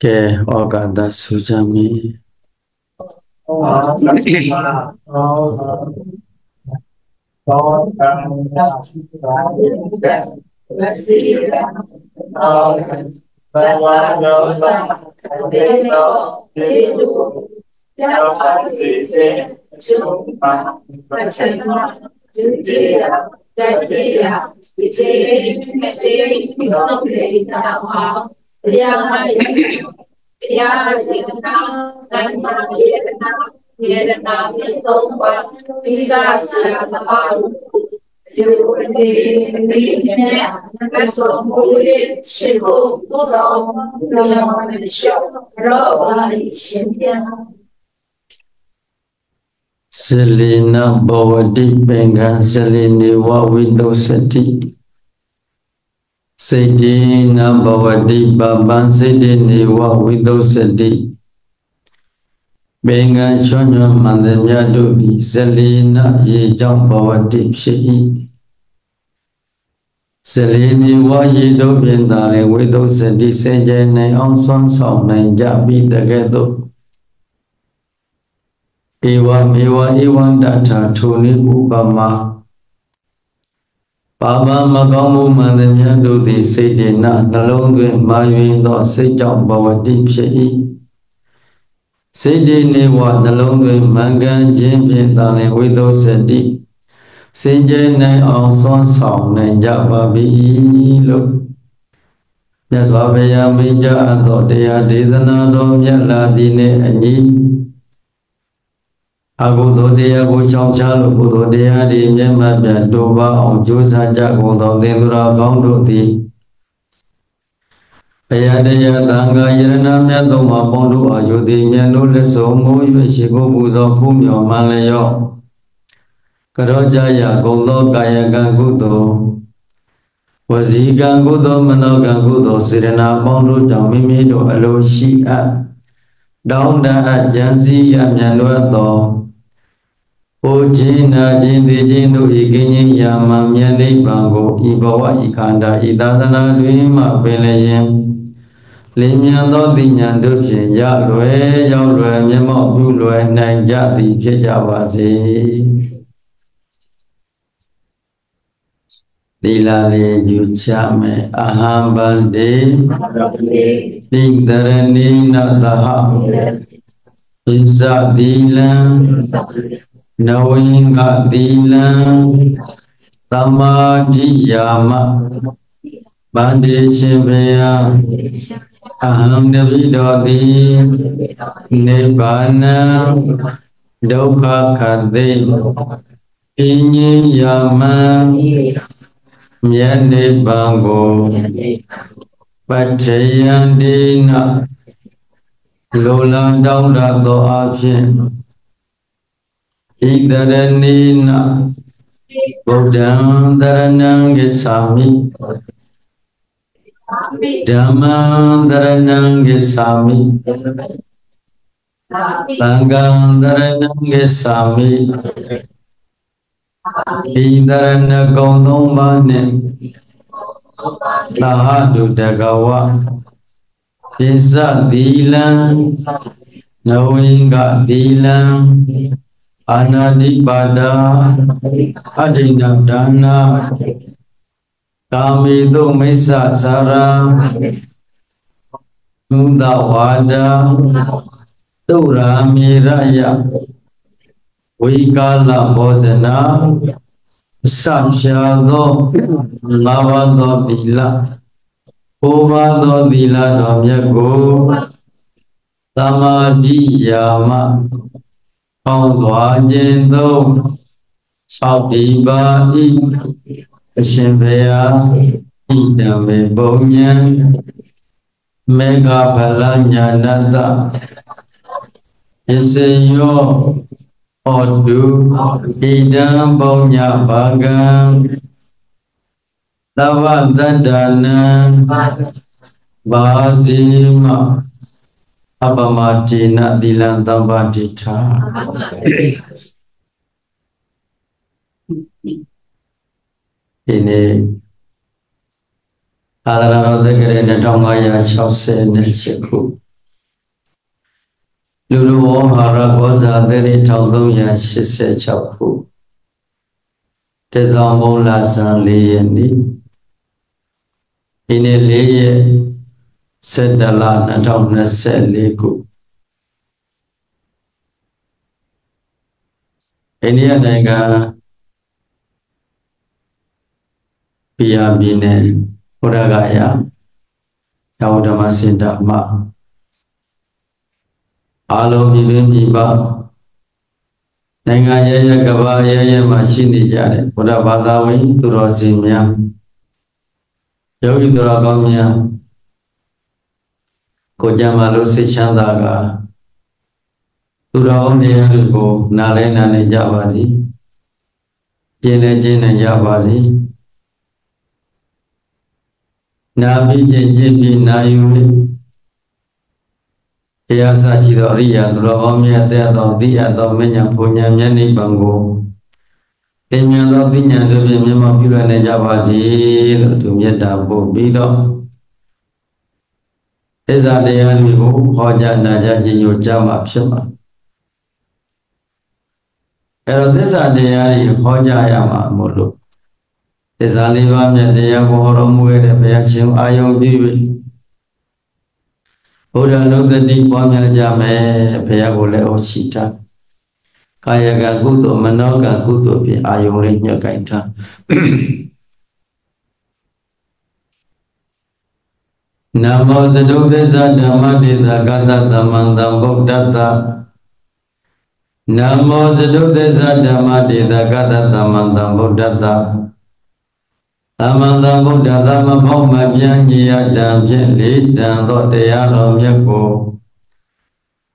kè ogada sujami oh Selina Bawadi Benga Selini Wawindo Seti Sedina Bawadi Baban Sedini Wawindo Seti Benga Chonya Mandanya Dudi Selina Yijang Bawadi Shei Selini Wayido Bindari Wido Seti Sejene Onson Song Najabi Dagedo Iwan Iwan Iwan Data Tuni Ubama Baba Magamu Mandanya Dudi Sedina Nalongu Mayuindo Sejong Bawadi Shei Sedini Wa Nalongu Mangan Jimbi Dani Wido Sedi Sejene On Son Song Najababi Look Yaswabaya Minja Adodea Dizana Dom Yala Dine Anyi Agudodia Guchong Chalo Budodia di Yema Doba on Jusa Jago Dendura Gondo di Ayadea Danga Yerna Miadoma Bondo Ayudi Miano Lesomo Yeshigo Buzo Pumio Malayo Karojaya Gondo Gaya Gangudo Wazi Gangudo Mano Gangudo Sirena Bondo Jamimido Aloshi At Down the Jansi Yamianuato Ojina Jindi Jindu Igini Yamamiani Bango Ibawa Ikanda Idadana Lima Belayem Limiando Dinyanduki Yalwe Yalwe Yamo Bulwe Nanjadi Kejawazi Dilale Yuchame Ahambande Dingdarani Nataha Insa Dila Nawinga Dila Samadhi Yama Bandeshivaya Aham Davidodi Nibbana Dokha Kade Inyi Yama Myane Bango Patayandina Lola Dowda the option Igdaranina Bodam Daranangisami Dhamma Daranangisami Sangam Daranangisami Igdaranagondomane Lahadu Dagawa Insa Dila Nawinga Dila Anadipada Adinadana Kamidu Mesa Sara Nundawada Turamiraya Wikala Bodhana Samshado Navado Dila Ovado Dila Ramyago Samadhi Yama Kaudwajendo Saudiba I Shembea Idame Bonyan Mega Palanyanada Iseyo Odu idam bonya bagam Lavadadana Vazima Abamati Nadilandabadita Ini Adara Rodegere Nedongaya Chausen Neshiku Luruohara เตซองมงลาสันลีนี่อินเลเยเสดละ เตยาสาชิตอริยะตุรโภเมตตะตอติยะตอเมญญะโภญญะญะนิพพังโกเตญญะตอติญญะโลเปญญะมภิรณะญะวาสีโลตุเมตตาโภปิโลเตสาเตยะริโภญญะยามะโมโลเตสาลีวะเมตตะยะโภหรมุเอเตพยะชิงอายุงปิวิ Namo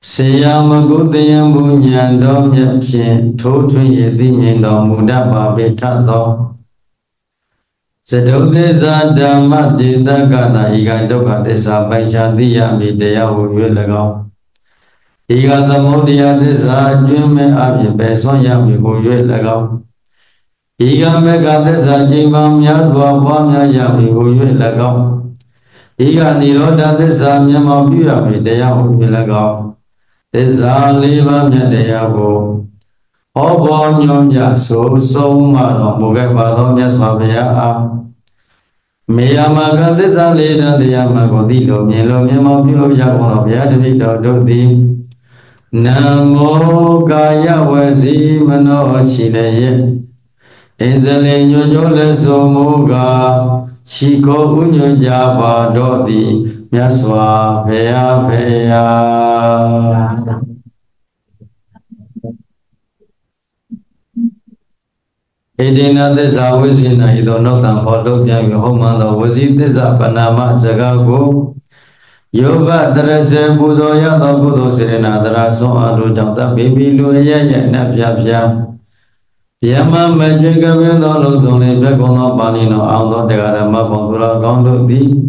เสียมกุฏยมุญญาณดอมญะ เตซาลีวะเมตยาโกอภอญญะโสสมมา Yaswa Bhaya Bhaya Edina Desa Wizina Idonotan Podo Yang Homanda Wizit Desa Panama Jagago Yoga Drese Budo Yada Budo Serena Draso Adu Jata Bibi Luya Napya Pya Yama Majika Vendo Lozone Begono Panino Ando Degarama Pondura Gondo Di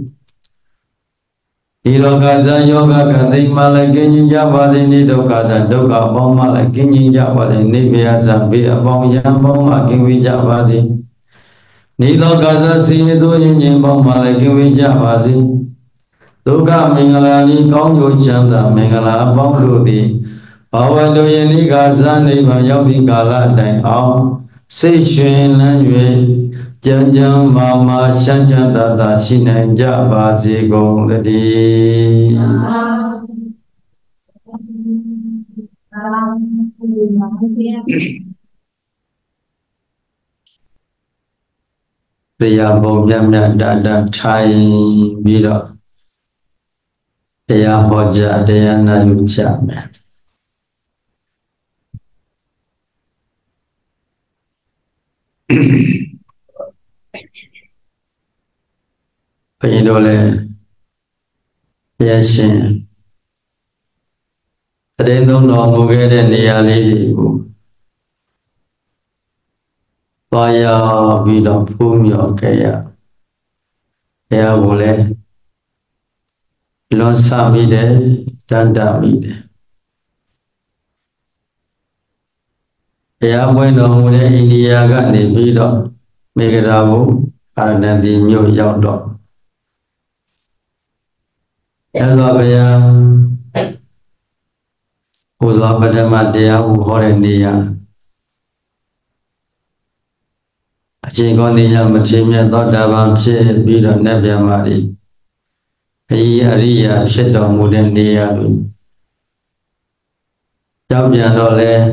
Ilokaza yoga kadhi malakinyin jabadi nidokaza doka bong malakinyin jabadi nibiyaza biya bong yambong makinwi jabadi Nidokaza sihidu yinyin bong malakinwi jabadi Doka mingala ni kong yuchanda mingala bong rudi Pawadu yinikaza niba yopi kala deng ao Si shun lan yue Jan jan mama shan jan tata shinen jabasi gong ladi. Piyabong yamya dada chai biro. Piyaboja deyana yuchame. Bây giờ là bây giờ đến đông đó mua cái đèn đi ăn đi bây giờ bị đập phun nhiều cái à cái à bố lẽ lon xa mi đấy đan đa mi đấy cái à bữa đó mua đấy India cái này bị đập mấy cái đó bố ở đây thì nhiều dầu đỏ Hello, bây giờ Cô giáo bà đa mặt đeo hô rèn đi à. Chỉ có đi ra một chim nhà tốt đa bằng chế bí đỏ nếp đeo mà đi. Ý à đi à chết đỏ mù đen đi à. Cháu nhà đó lê.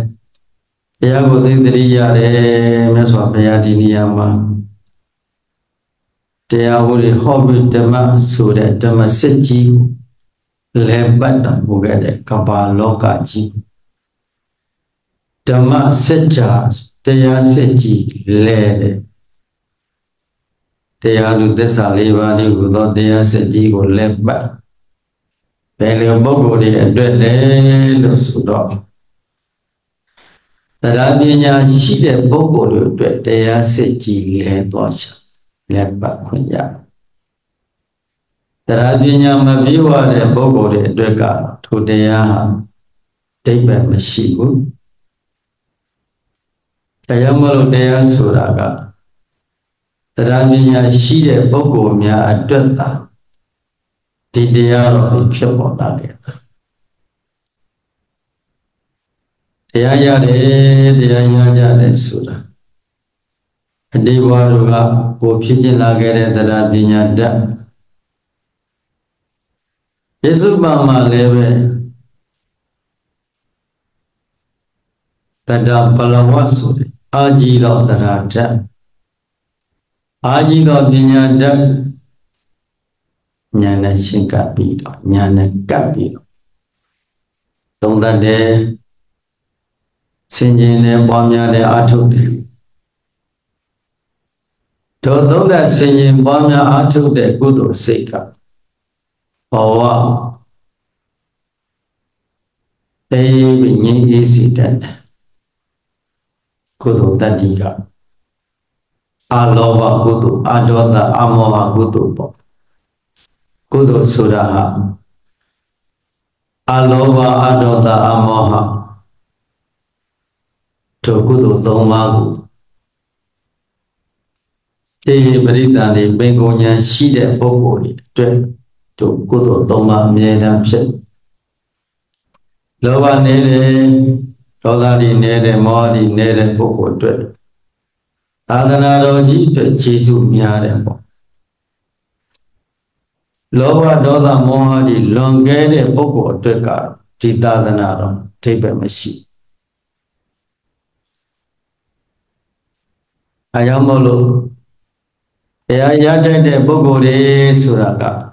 Ý à cô tính đi ra để mẹ xóa phê à đi đi à mà. Để à hô đi khó bị tâm ạ sủ đẹp tâm ạ xích chí. Lebat dan bukan kapal lokasi. Tema secara tiada segi leh. Tiada lude salibani gudang tiada segi gol lebat. Beliau bawa dia dua lelu sudah. Terapinya si dia bawa dia dua tiada segi leh tuas lebat kuya. Teradinya mabiwa le bogore deka tudeya tebe meshigu tayamalo deya suraga teradinya shire bogomya adata tideya ro phepona le deya ya le sura adiwa ro ga ko phichin la kae de teradinya da Yesus mama lewe, tada pelawasuri, aji lo teraja, aji lo dinyada, nyana singkapi lo, nyana kapi lo. Tung tade, sinjine bomnya de atuk de. Tung tade sinjine bomnya atuk de kudu sikap. Bahwa ini insiden kudu tadi kan alawa kudu adota amawa kudu kudu surah alawa adota amaha to kudu tomaku ini berita ni bengkonya sidak pokok itu Chủ của tổ tông mà mê nam sinh Lỡ ba nế đế Rõ ra đi nế đế mò đi nế đế bố cổ tuyệt Ta thân á đô dí tuyệt chí dụ mía đế mò Lỡ ba đô ra mò đi lông ghê đế bố cổ tuyệt cả Thì ta thân á đô Thế bè mê xí Ai dám mô lụ Ai dám trái đế bố cổ đế sù ra cả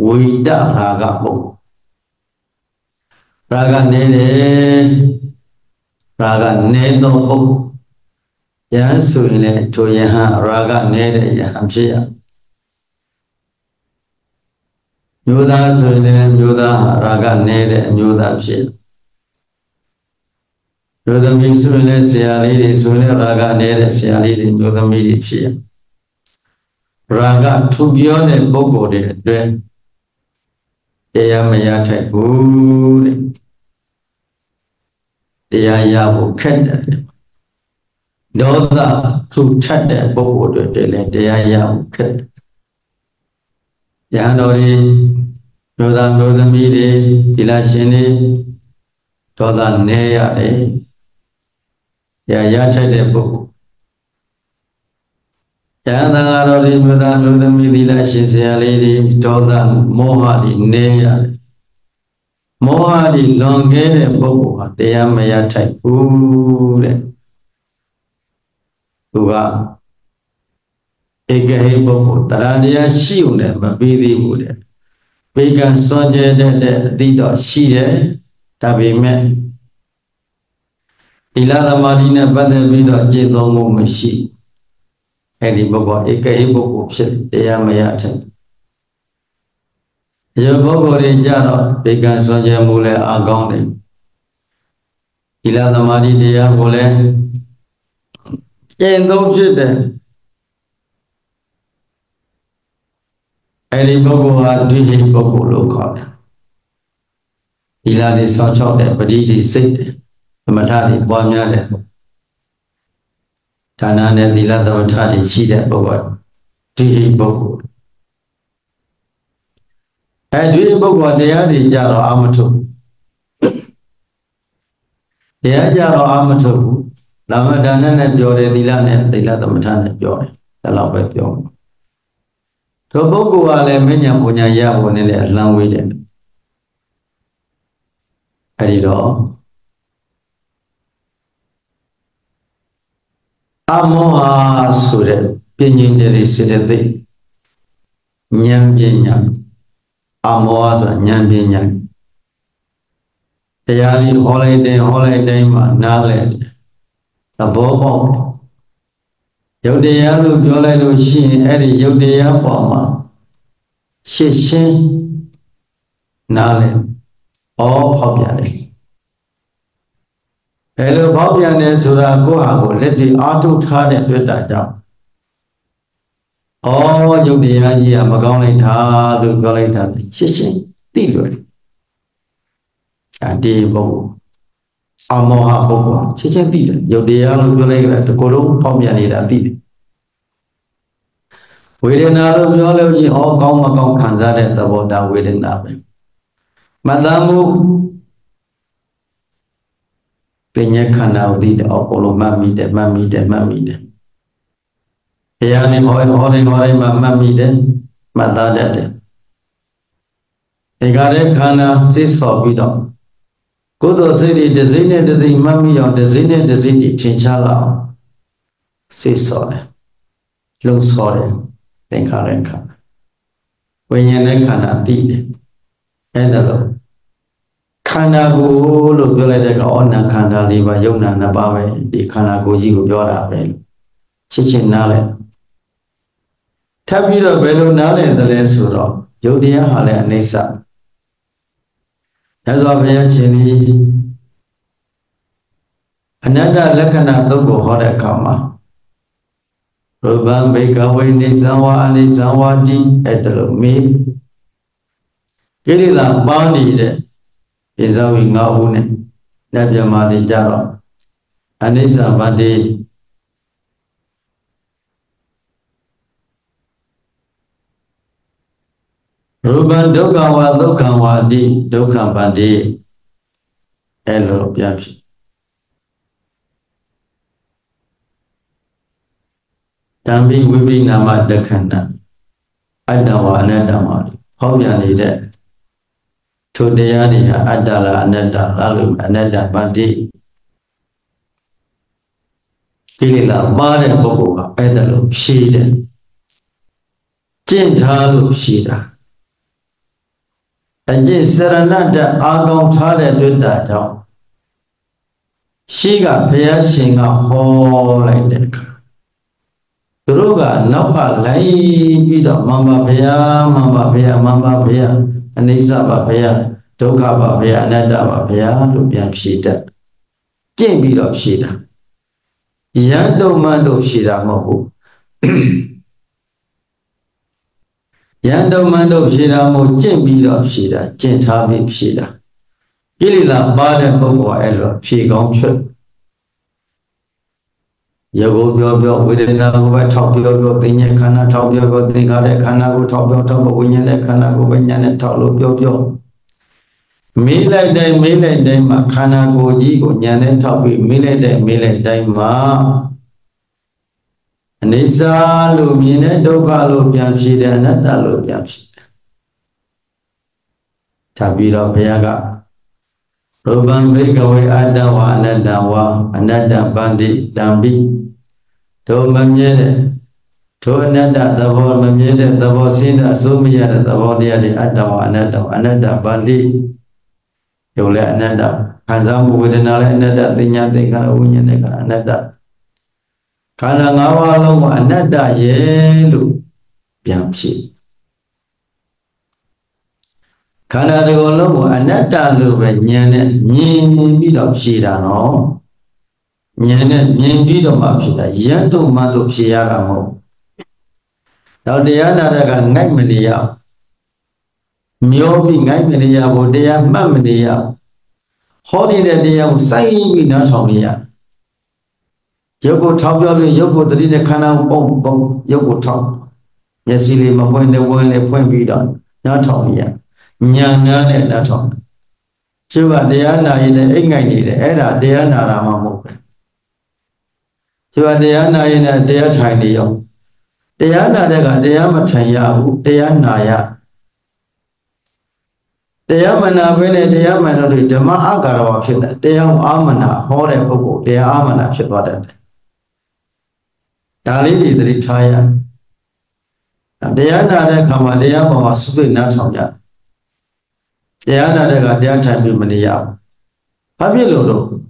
Wida raga bok, raga nene bok, yang suine tu yang raga nene yang siapa, muda suine muda raga nene muda siapa, muda misuine siali suine raga nene siali muda misi siapa, raga tu bione boko deh. Dia maya takut, dia ya bukan. Dosa tu cedek pokok itu dia ya bukan. Yang dari dosa mili dilasini dosa naya dia ya cedek pokok. Yang tengah dari dosa mili dilasini dosa moha di naya moha di longgere bobo dia maya takure tuga egahe bobo tarania siune mabidi bude pegan sonje de dido sire tabime ilada marina bade bido jethong mo mashi eli bobo egahe bobo phit dia maya tak Jauh boleh jalan, pegang saja mulai agam ni. Ila damari dia boleh. Yang dua macam ni. Eri bogo hati hei bogo lokal. Ila di sancau deh, beri di sini, mata di bawahnya deh. Tanah ni ila damata di sini deh bogo, hei bogo. Edwi bogwa dia di jalan amatu. Thế giờ rồi âm thử làm ở đây nên biểu để đi là tâm trạng nên biểu để làm việc biểu. Thôi bố cô à lên bên nhà bố nhà gia bố này là làm việc đấy. Ở đây đó. Amoa sure pinyin sireti nyam pinyan amoa so nyam pinyan tayari holiday ma nale tabobo yodiya lu pyo lai lu shin ai yodiya paw ma shin shin nale all phop ya de hello bao nhiêu này sura cô học của lết đi ăn chút thà để tuyệt đại trọng. Oh, dùng đi ăn gì mà con này thà, đừng con này thà, chết chết, tí rồi. À đi bộ, ăn mò hả bộ, chết chết tí rồi. Dùng đi ăn lúc con này là cô đúng, phong nhà này đã tí. Vì đến nào lúc đó lâu gì, oh con mà con khán giả để tập bộ đạo về đến nào vậy. Mà ta mu bên nhà khán nào đi để học cô mami để mami để, thì anh em hỏi mà mami để, mà ta để, thì cái đấy khán nào sẽ so với đó, cô đó sẽ đi để gì mami rồi để gì đi chỉnh sửa lại, sẽ so đấy, luôn so đấy, thì khán đấy khán, bên nhà này khán nào đi để, cái đó rồi. Khana cô lúc đó lại có na khana đi vào giống na ba về đi khana cô gì cũng cho ra về chỉ trên na lên theo bây giờ về luôn na lên từ lên xuống rồi giống đi học lại này sao thế rồi bây giờ chỉ đi anh ấy đã lấy khana tôi cũng học được cả mà rồi bạn bè các bạn đi sang hoa đi ở từ lúc mi cái đi làm bao đi đấy bây giờ mình ngâu này đẹp giờ mà đi chợ rồi anh ấy giờ mà đi Ruben đâu cả hoa đi đâu cả bạn đi elo bây giờ đang bị quỵ nằm ở đất khăn nằm anh đâu mà đi không nhà đi đấy thôi đây anh là anh đã ban đi cái là ba đứa bố của anh đã lục xì đấy trên thang lục xì đó anh trên xe lăn đã ăn cơm thang để đun đại cháu xì cả phía xì cả hồ lại đấy rồi cả nấu cả lấy biết đâu mama phía Anisa bà phê, Doka bà phê, Ananda bà phê, lúc biên phí đất. Trên bí đọc phí đất. Giang đô màn đô phí đất mô hù. Giang đô màn đô phí đất mô trên bí đọc phí đất, trên thá bí phí đất. Kì lì là ba đen bốc quả ế lọ phí góng chút. Yêu gô biêu, quý đê nà gô bè thọc biêu, tinh nhẹ khana thọc biêu, tinh khá đê khana gô thọc biêu, thọc bố nhẹ đê khana gô bè nhẹ đê thọc lô biêu. Mì lê đê mà khana gô dì gô nhẹ đê thọc biêu, mì lê đê mà. Nê xa lô mì nê đô gà lô biam xì đê, nà đà lô biam xì đê. Thà bì rô phê á gà. Ruban bê gà wê á đà wà, ananda bandi dambi. Thôi mầm nhé đấy, thôi anh đã tập vào mầm nhé đấy, tập vào xin đã số miếng đã tập vào đi đấy, anh đã ban đi, rồi lại anh đã khán giả mua về nào lại anh đã tin nhắn tin khán giả này khán anh đã, khán giả ngáo lòng anh đã dễ lụ biam xí, khán giả được lòng anh đã lụ về nhẹ này nhìn biết đọc xí ra nó. Nhìn biết đâu mà biết là dân đâu mà đâu biết là mồ. Đầu đây là cái ngay mình đi học, nhiều bị ngay mình đi học, đầu đây mà mình đi học, họ đi đây đi học say bị nó xong đi học. Giờ cô tháo ra rồi, giờ cô tự đi để khán ăn bông, giờ cô tháo, giờ xí lên mà quên để quên bị đòn, nó xong đi học. Nhà này nó xong. chứ bà đế này để ít ngày nghỉ để là đế nào là mà một chứ bà đế này là đế thành đi không đế là đây là đế mà thành nhà vũ đế này à đế mà nào bên này đế mà nó được chấm á cả rồi chứ đế không á mà nào họ để bố cụ đế á mà nào chứ bà đế cái này đi từ thay à đế là đây không mà đế mà suy nghĩ nó không vậy đẻ ra đây là đẻ thành bị mình giàu, phải biết luôn luôn.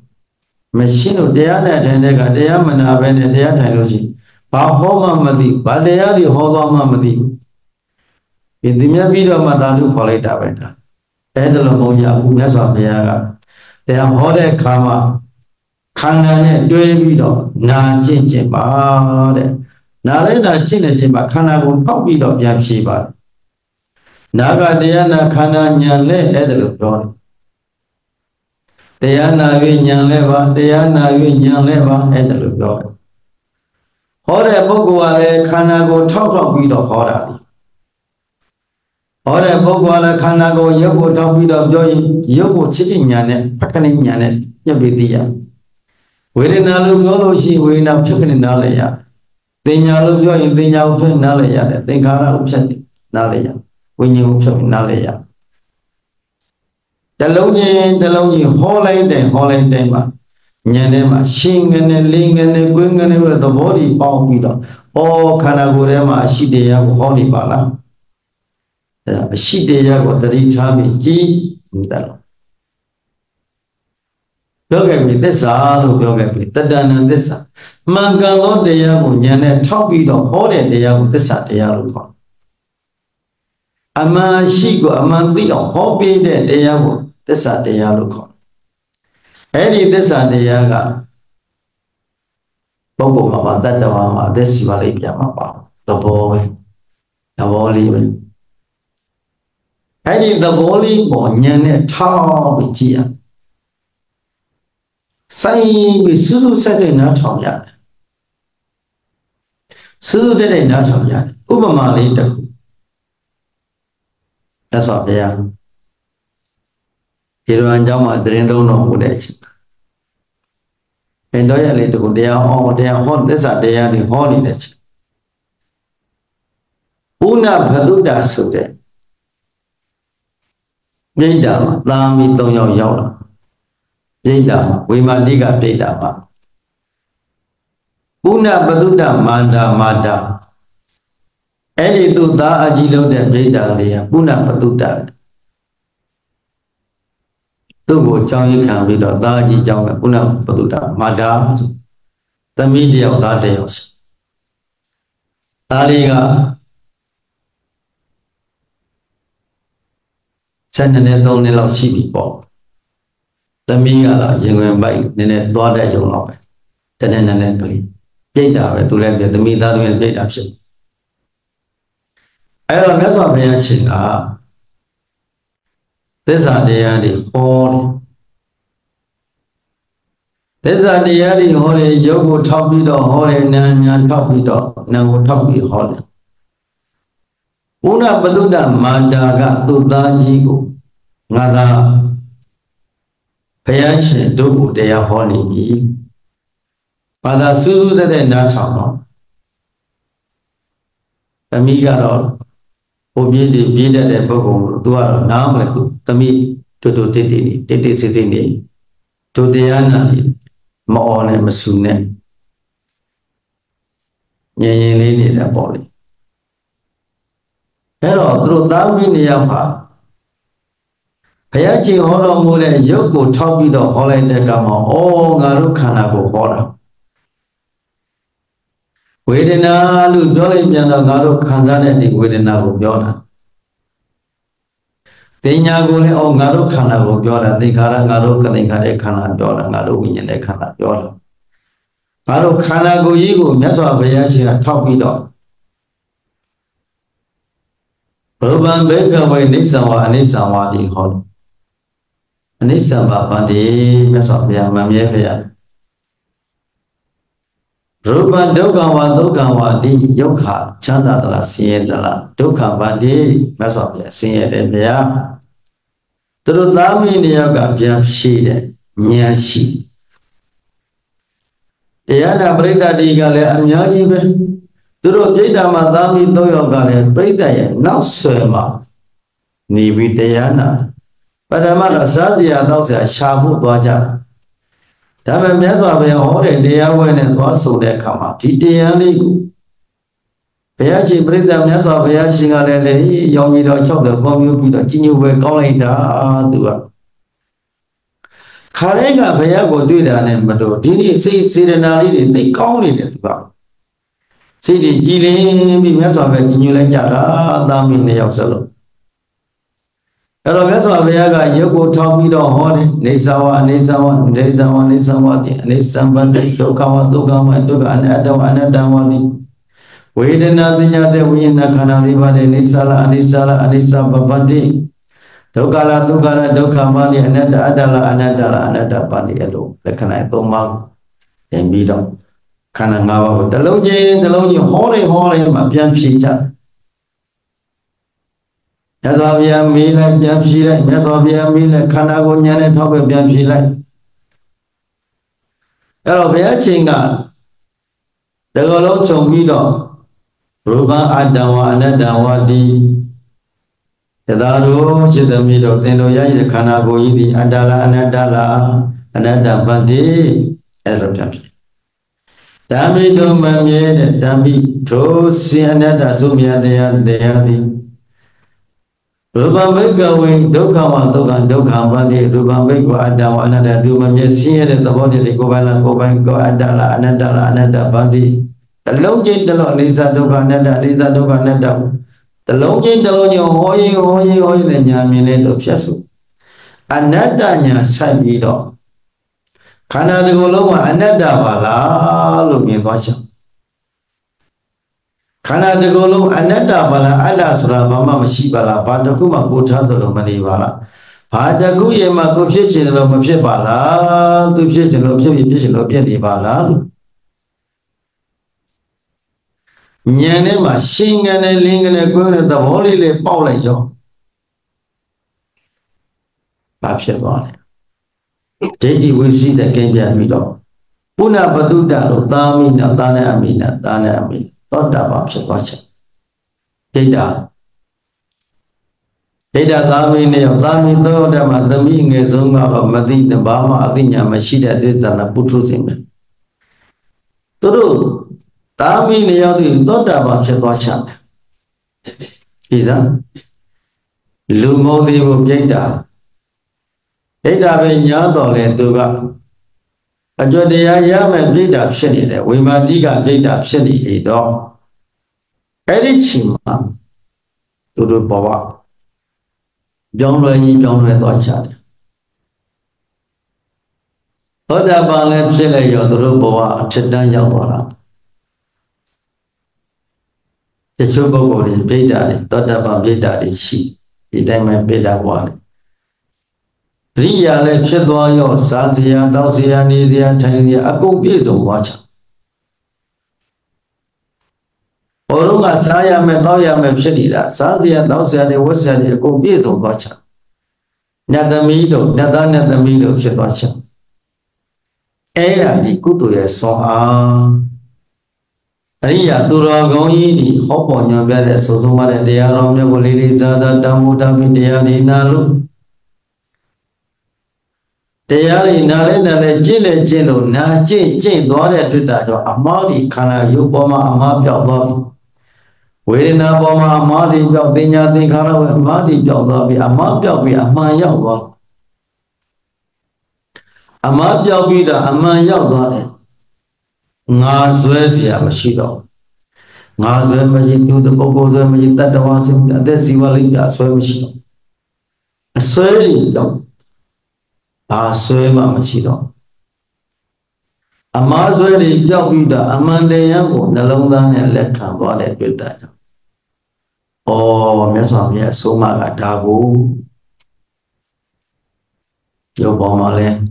Mình xin được đẻ này thành đây là đẻ mình ở bên này đẻ thành luôn gì, bảo hôm mà đi, bảo đẻ đi hôm mà đi. Vì thế mà video mà ta luôn khỏi đã vậy đó. Đây là một nhà cũng rất là nhiều cái. Đẻ họ đây khám à, khám này đuôi video, na chín chín ba đấy, na đấy na chín ba khám này cũng khóc video giảm xí ba. Naga Diana Kana Nyanle Edlupon Diana Vinyan Leva Diana Vinyan Leva Edlupon Hore Bogwale Kanago Top Beat of Hora Hore Bogwale Kanago Yoko Top Beat of Joy Yoko Chicken Yanet, Pakanin Yanet, Yabidia. Within Alugo, she will not chicken in Nalaya. Then Yalugo in the Yauka Nalaya, then Gara Upset Nalaya. Nhiều sự nào để dạy đã lâu gì ho lên đèn mà nhà này mà xin cái này liên cái này quên cái này rồi tao bỏ đi bao nhiêu đó ô khả năng của em mà xin để ra của họ đi bảo lắm xin để ra của tao đi tham bị chi đã lâu đó cái bị tết xa rồi đó cái bị tết đan tết xa mang cái đó để ra của nhà này tháo bị đó ho lên để ra của tết xa để ra rồi còn Ama shi của Ama bị ông khó bị để đeo của tất cả đeo luôn còn. Hết đi tất cả đeo cả. Bao gồm mà bạn đã vào mà tất cả vào đi mà bảo tập bơi đi mình. Hết đi tập bơi đi bỏ nhà này thao bị chia. Sai bị sưu sai thì nó thảo nhận. Sưu thế này nó thảo nhận. Ubama đi được. Đã sọt bây giờ thì rồi anh cháu mọi người đến đâu nó cũng để chứ bên đó là lịch của đeo hôn tất cả đeo thì hôn đi để chứ una và lúc đã sửa đấy dây đà mà ta mình tông nhau nhau lắm dây đà mà quý mà đi gặp dây đà mà una và lúc đã manda Edi tu ta ajilo đẹp dây đà lìa, buna patu đà. Tu vô trong những khảm bị đỏ ta chỉ trong cái buna patu đà, mà đá. Ta mi điều ta đều. Ta đi cả. Chân nên đâu nên lão sĩ bị bỏ. Ta mi cả là những người bệnh nên toa đại dụng lọc. Cho nên là nên cười. Dây đà về tu lên về ta mi ta tu lên dây đà chứ. Ai làm cái gì vậy chị à? Thế giờ đi hôn thì vô cuộc thao bi đó hôn thì nàng thao bi đó nàng cuộc thao bi hôn. Una bất tu đà mà đà cả tu ta chỉ có ngã ra. Phải xem đâu cuộc để hôn đi. Bà ta suy ra thế nào chả nó. Tâm ý cả đó. Ô biết để bao gồm tu ở nam là tu tâm ý tu tê tê này tu tê an này mà on này mà sung này nhẹ lên này đã bỏ đi. Thế rồi tu tám bên này làm phải phải chỉ họ làm người này yếu của thao bị đó họ lại để cả mà ô ngã lúc khả năng của họ đó. Quê đến nào luôn đó là nhà nào ngã đâu khán giả này thì quê đến nào cũng giỏi đó. Thế nhà cô này ông ngã đâu khán giả cũng giỏi đó, thì khán giả ngã đâu cái khán giả khán giả giỏi đó, ngã đâu cái nhà khán giả giỏi đó. Ngã đâu khán giả cô gì cô nhớ sao bây giờ chỉ là thóc đi đó. Bữa ban bếp cái vậy nít sang hoa đi hòn, nít sang bà ban đi nhớ sao bây giờ mà mía bây giờ. Ruban đâu cả vào đi dốc hạ chán đã là xin đã là đâu cả vào đi mà sợ bị xin để bây giờ Tụi ta mình đi học gặp nhau xí đấy, nhà xí. Để anh em bây giờ đi gặp lại anh nhau chứ bé. Tụi tôi bây giờ mà ta mình tôi học gặp lại bây giờ nó sôi mà, ni bị thế anh à. Bây giờ mà là sao thì anh tao sẽ xa bút bao giờ. Tại vì mấy giờ về hỏi để đi học về nên có số để khám học chỉ đi anh đi. Bây giờ bây giờ nhớ rồi bây giờ sinh ra đây đấy, dòng gì đó cho được con yêu gì đó chỉ như về con này đã được. Khá đấy là bây giờ của tôi đã này mà đồ chỉ đi xí xí ra nào đi để thấy con này được không? Xí thì chỉ lên mình nhớ rồi về chỉ như lên chợ đó ra mình để học sớm. Rồi nhớ rồi bây giờ là yêu của thao mi đó họ này, nên sao Wedena tinya de wina khana riba de nisala anisala anisa babandi dokala dokala dokama ni anada anada bandi elo lekana to ma den bi dong khana nga ba ko talong ji ho le ma pyan phi cha ya so bia mi le pyan phi le ya so bia mi le khana ko nyan ne thop pe pyan phi le a lo bia chin ga de ko long chong bi dong Ruban adawa anadawa di Kedaro chidamido tendo yayi khana go yidi adala anadala anadabandi eropyampi Dami do mamye de dami tho si anada sumya de yadi Ruban megawin dukha wa dukha dukha bandi ruban megwa adawa anada du mamye siye de tabodi de kobala kobai ko adala anadala anadabandi Talo jin talo lisa doka nada lisa doka nada. Talo jin talo nyo hoi le nya mile do pyasu. Anada nya sai bi do. Khana de ko long ma anada ba la lo myin twa cha. Khana de ko long anada ba la alla sura ba ma ma shi ba la ba taku ma ko tha do lo ma ni ba la. Ba taku ye ma ko phit chin lo ma phit ba la. Tu phit chin lo phit chin lo phit ni ba la. Nhà này mà sinh cái này linh cái này quên ta bỏ đi để bao lại cho bà phê bỏ này thế thì quý sĩ đã kêu nhà bị đau bữa nào bắt đầu đã đau ta này amin tốt đã bà phê quá chậm thế đã ta amin tôi đã mà tâm ý nghe giống nhau rồi mà đi đến bà mà đi nhà mà chỉ để đi ta là bút rút gì mà tôi đâu ta mi này giao thì tốt đã bảo sẽ tỏa sáng thì ra lưu mô thì một giây đã thế đã về nhớ tỏ lên từ bạn và cho đi ai dám em biết đạp xe này để quỳ mà đi gặp đi đạp xe này thì đó cái đấy chỉ mà tôi bảo bạn giống rồi tỏa sáng tốt đã bảo em sẽ lấy giờ tôi bảo bạn trên đây giao tỏa lắm thế chúng tôi bảo đi bây giờ đi tôi đã bảo bây giờ đi xí thì đây mình bây giờ qua đi riêng là chuyện đó yo sáng giờ đào giờ nị giờ thành giờ cũng biết rồi quá chứ ở lúc mà sáng giờ mình đào giờ mình sẽ đi ra sáng giờ đào giờ này buổi sáng này cũng biết rồi quá chứ nhà ta mi đâu chuyện đó chứ ấy là đi cứu tôi xong à Ari ya tu ra gong yi đi hop vào nhà bè để số số mà để ra làm nhà của lì lì ra đã đam đam đi ra đi na luôn để ra đi na lên chín luôn na chín đó để đưa ra cho amma đi khana yêu bom amma béo bom về na bom amma đi béo đi nhà đi khana amma đi béo bì amma yêu bom amma béo bì đó amma yêu bom ngã dưới gì mà xí đâu ngã dưới mà chỉ tiêu được bao nhiêu dưới mà chỉ ta đâu chứ mình đã gì vào linh đã xuôi mà xí đâu xuôi linh đâu à xuôi mà xí đâu à mà xuôi linh đâu biết đâu à mà đây á bộ nhà lông ra nhà lẹt thảm vào để biết đại đâu ô mấy xóm nhà số mà cả đa vũ nhiều bỏ mà lên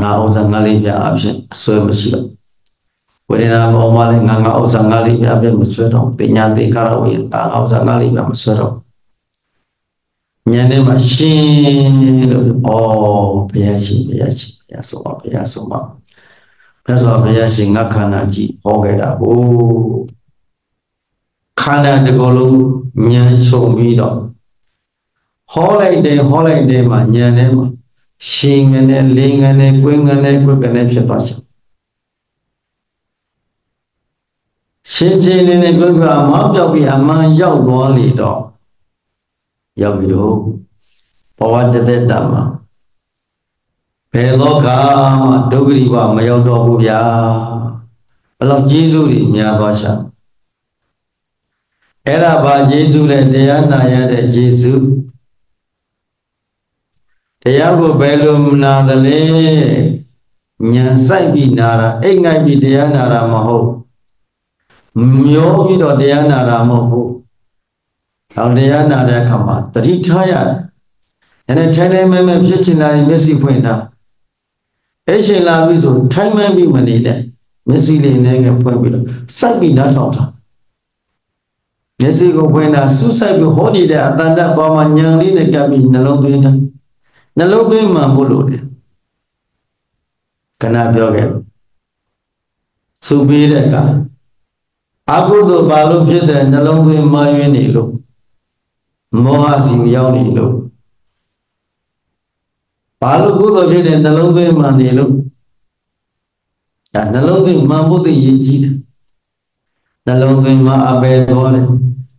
ngao sang ngali bia áp chế soi mất sỉ lắm. Vậy nên là ông mà lên ngao sang ngali bia bên mất soi rồi. Tây nhà tây khara vậy, ngao sang ngali bia mất soi rồi. nhà nên mà xin được ô bây giờ bây giờ ngã khana chỉ ô cái đó ô khana được gọi luôn nhà số mi đó holiday mà nhà nên mà xin cái này liên cái này phải tách xin xin nên cái mà mập cho bị ama giàu bỏ lì đó giàu bị đổ bỏ ra để đâm à phải lo cả mà đâu cái gì mà giàu đó cũng già làm Jesus đi nhà bà cha em là bà Jesus lên đây anh này là Jesus thế anh có bê lùm na đây nhà sai bị nara anh ngay bị đây nara mà hổ miêu bị đó đây nara mà hổ thằng đây nara khăm mà tịt thay à nên thay này mình biết chuyện này mình xin phun ra ấy chuyện là ví dụ thay mình bị mà đi đấy mình xin lên này cái phun bị đó sai bị nát thằng đó mình xin có phun ra suốt sai bị hổ đi đấy anh ta bảo mà nhang đi này cái bị nó lâu tuổi đó nó lâu bê mà bố lô đê kana bèo ghê su bê đê ka á bố đô bà lô bê đê nó lâu bê mà yê nê lô mô á xì yào nê lô bà lô bố đô bê đê nó lâu bê mà nê lô nó lâu bê mà bố đê yê chí đê nó lâu bê mà á bê đô đê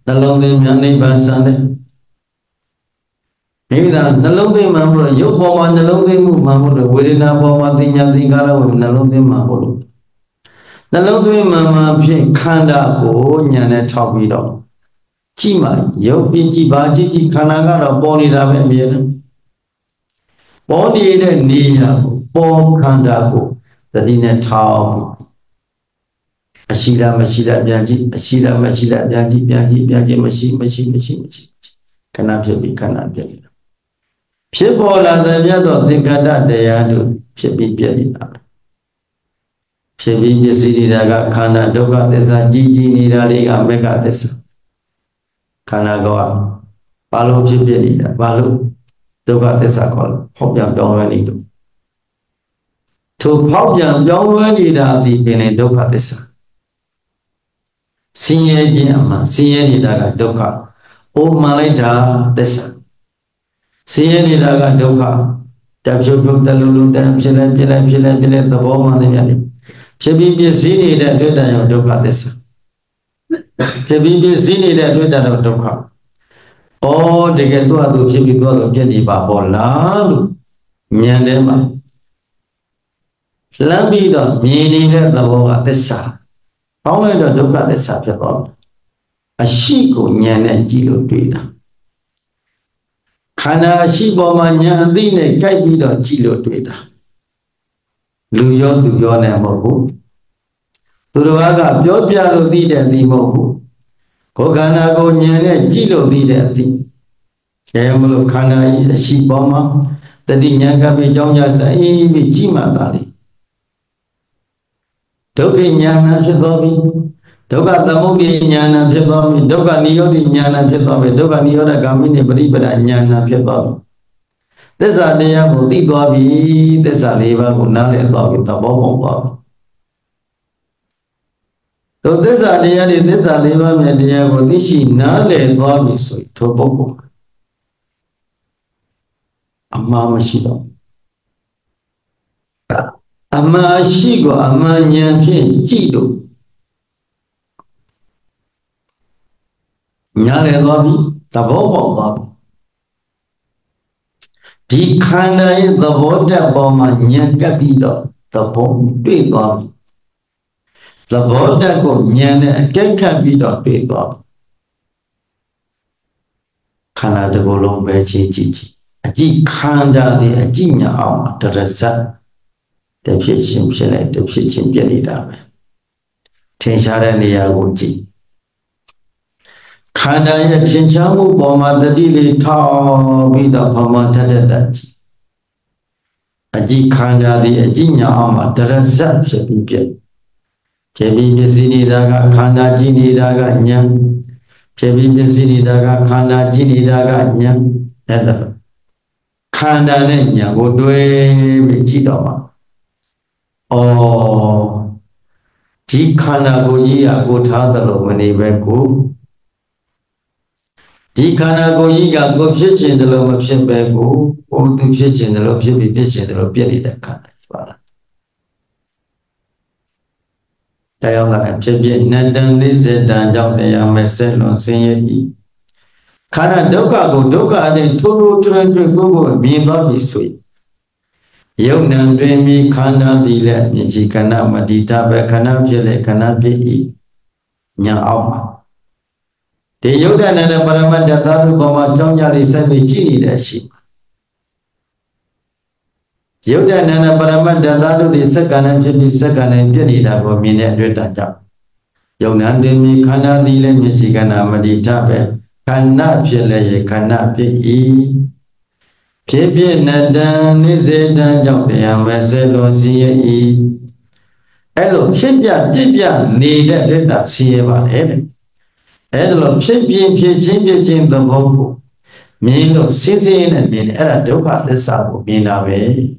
nó lâu bê mà nê bà xa đê nếu là nó lâu thì mà một yếu bỏ mà nó lâu thì mà một được quên đi nào bỏ mà thì nhà thì cả đâu nó lâu thì mà một được nó lâu thì mà phải khăn đã cố nhà này tháo đi đó chỉ mà yếu bên chỉ ba chỉ khăn nào cả đó bỏ đi ra bên biển bỏ đi để đi à bỏ khăn đã cố tại đi này tháo asila bianchi machine cana phía bờ là dân nhà đó thì cả đã để ra được phía bên biển đi nào phía bên biển xí đi ra cả khana đâu cả thế sao chỉ đi ra đi cả mấy cả thế sao khana gọi ba lô phía biển đi ra ba lô đâu cả thế sao còn phóng nhầm giống với đi đâu thu phóng nhầm giống với đi ra thì bên này đâu cả thế sao sinh gì mà sinh gì ra đâu cả ô mà lấy ra thế sao xia đi ra cả đâu cả, đạp xe buộc đạp lùn đạp xe lăn tao bảo mà đi vậy, xe bì bì xia đi ra đuổi đạp đâu cả thế sao, xe bì bì xia đi ra đuổi đạp đâu cả, ô để cái tua đồ xe bì tua đồ xe đi bà bỏ lắm, nhà đấy mà, làm gì đó, miền đi ra tao bảo cả thế sao, ông ấy đó đâu cả thế sao phải không, à xí của nhà này chỉ được tùy đó. Khana si bò mà nhà đi này cái gì đó chỉ lừa tuổi đó, lừa do tự do này mà cũng, từ đó cả do bia lừa đi để đi mà cũng, có khana có nhà này chỉ lừa đi để đi, em lừa khana si bò mà, tại vì nhà cái bên trong nhà sẽ bị chìm mà ta đi, đâu cái nhà nào sẽ to đi, đâu cả tâm hồn cái nhà nào sẽ to đi, đâu cả niệm cái nhà nào sẽ to đi, đâu cả niệm là cảm nhận bari bari nhà nào sẽ to đi. Thế giờ này em bố đi qua đi, thế giờ này bà cũng nói là to đi, ta bảo không có. Tôi thế giờ này bà mẹ đi em bố đi xin nói là to đi rồi, thôi bảo không. Amma mới xin đâu. Amma xin qua amma nhà trên chỉ đâu. Nhà này đó đi, ta bảo đi khai này ta bảo để bảo mà nhà cái gì đó, ta bảo tùy đó, ta bảo để có nhà này cái gì đó tùy đó, khai này để có lòng về chỉ khai ra thì chỉ nhà ông ta rất sát, để phía chim xe này, để phía chim kia đi ra về, trên xa đây này là cũng chỉ khán giả trên trang web của mà đã đi lên thao bị đập vào mặt thật đấy, anh khán giả thì anh nhà ông mà đã rất sẽ bị bệnh, sẽ bị bệnh gì đi ra cả khán giả gì đi ra cả nhang, sẽ bị bệnh gì đi ra cả khán giả gì đi ra cả nhang, Thế là khanda lên nhà vô đuôi bị chỉ đỏ. Ồ, chỉ khanda cô gì à cô tháo ra rồi mình về cô. Chỉ khanda cô gì à cô biết chuyện rồi mà biết về cô. Cô tự biết chuyện rồi biết chuyện rồi biết đi đã khanda như vậy. Tại ông là em chế biến nên đang đi dệt đàn trong để em mới sẽ luôn sinh như ý. Khả năng đâu cả thì thu lô trên trường của mình vào bị suy. Yêu nàng về mi khả năng đi lệ mình chỉ khả năng mà đi ta về khả năng về lệ khả năng về ý. Nhà ông mà. Thì yêu đàn này là bà mình đã tạo được bà mà trong nhà đi xe bị chi đi đã xịt. Yêu đàn này là bà mình đã tạo được đi xe khả năng về xe khả năng về đi đã vào mình đã được đàn trọng. Yêu nàng về mi khả năng đi lệ mình chỉ khả năng mà đi ta về khana phía lệ khana phía ý phía phía nà đàn ní dê đàn dọc để em về xe lô xe ý ế lộp xếp dạng ní đẹp để đặt xe vào hết ế lộp xếp viên phía trên tầm vô cụ mình lộp xếp xe nè mình ế là đứa khát tế xa của mình là về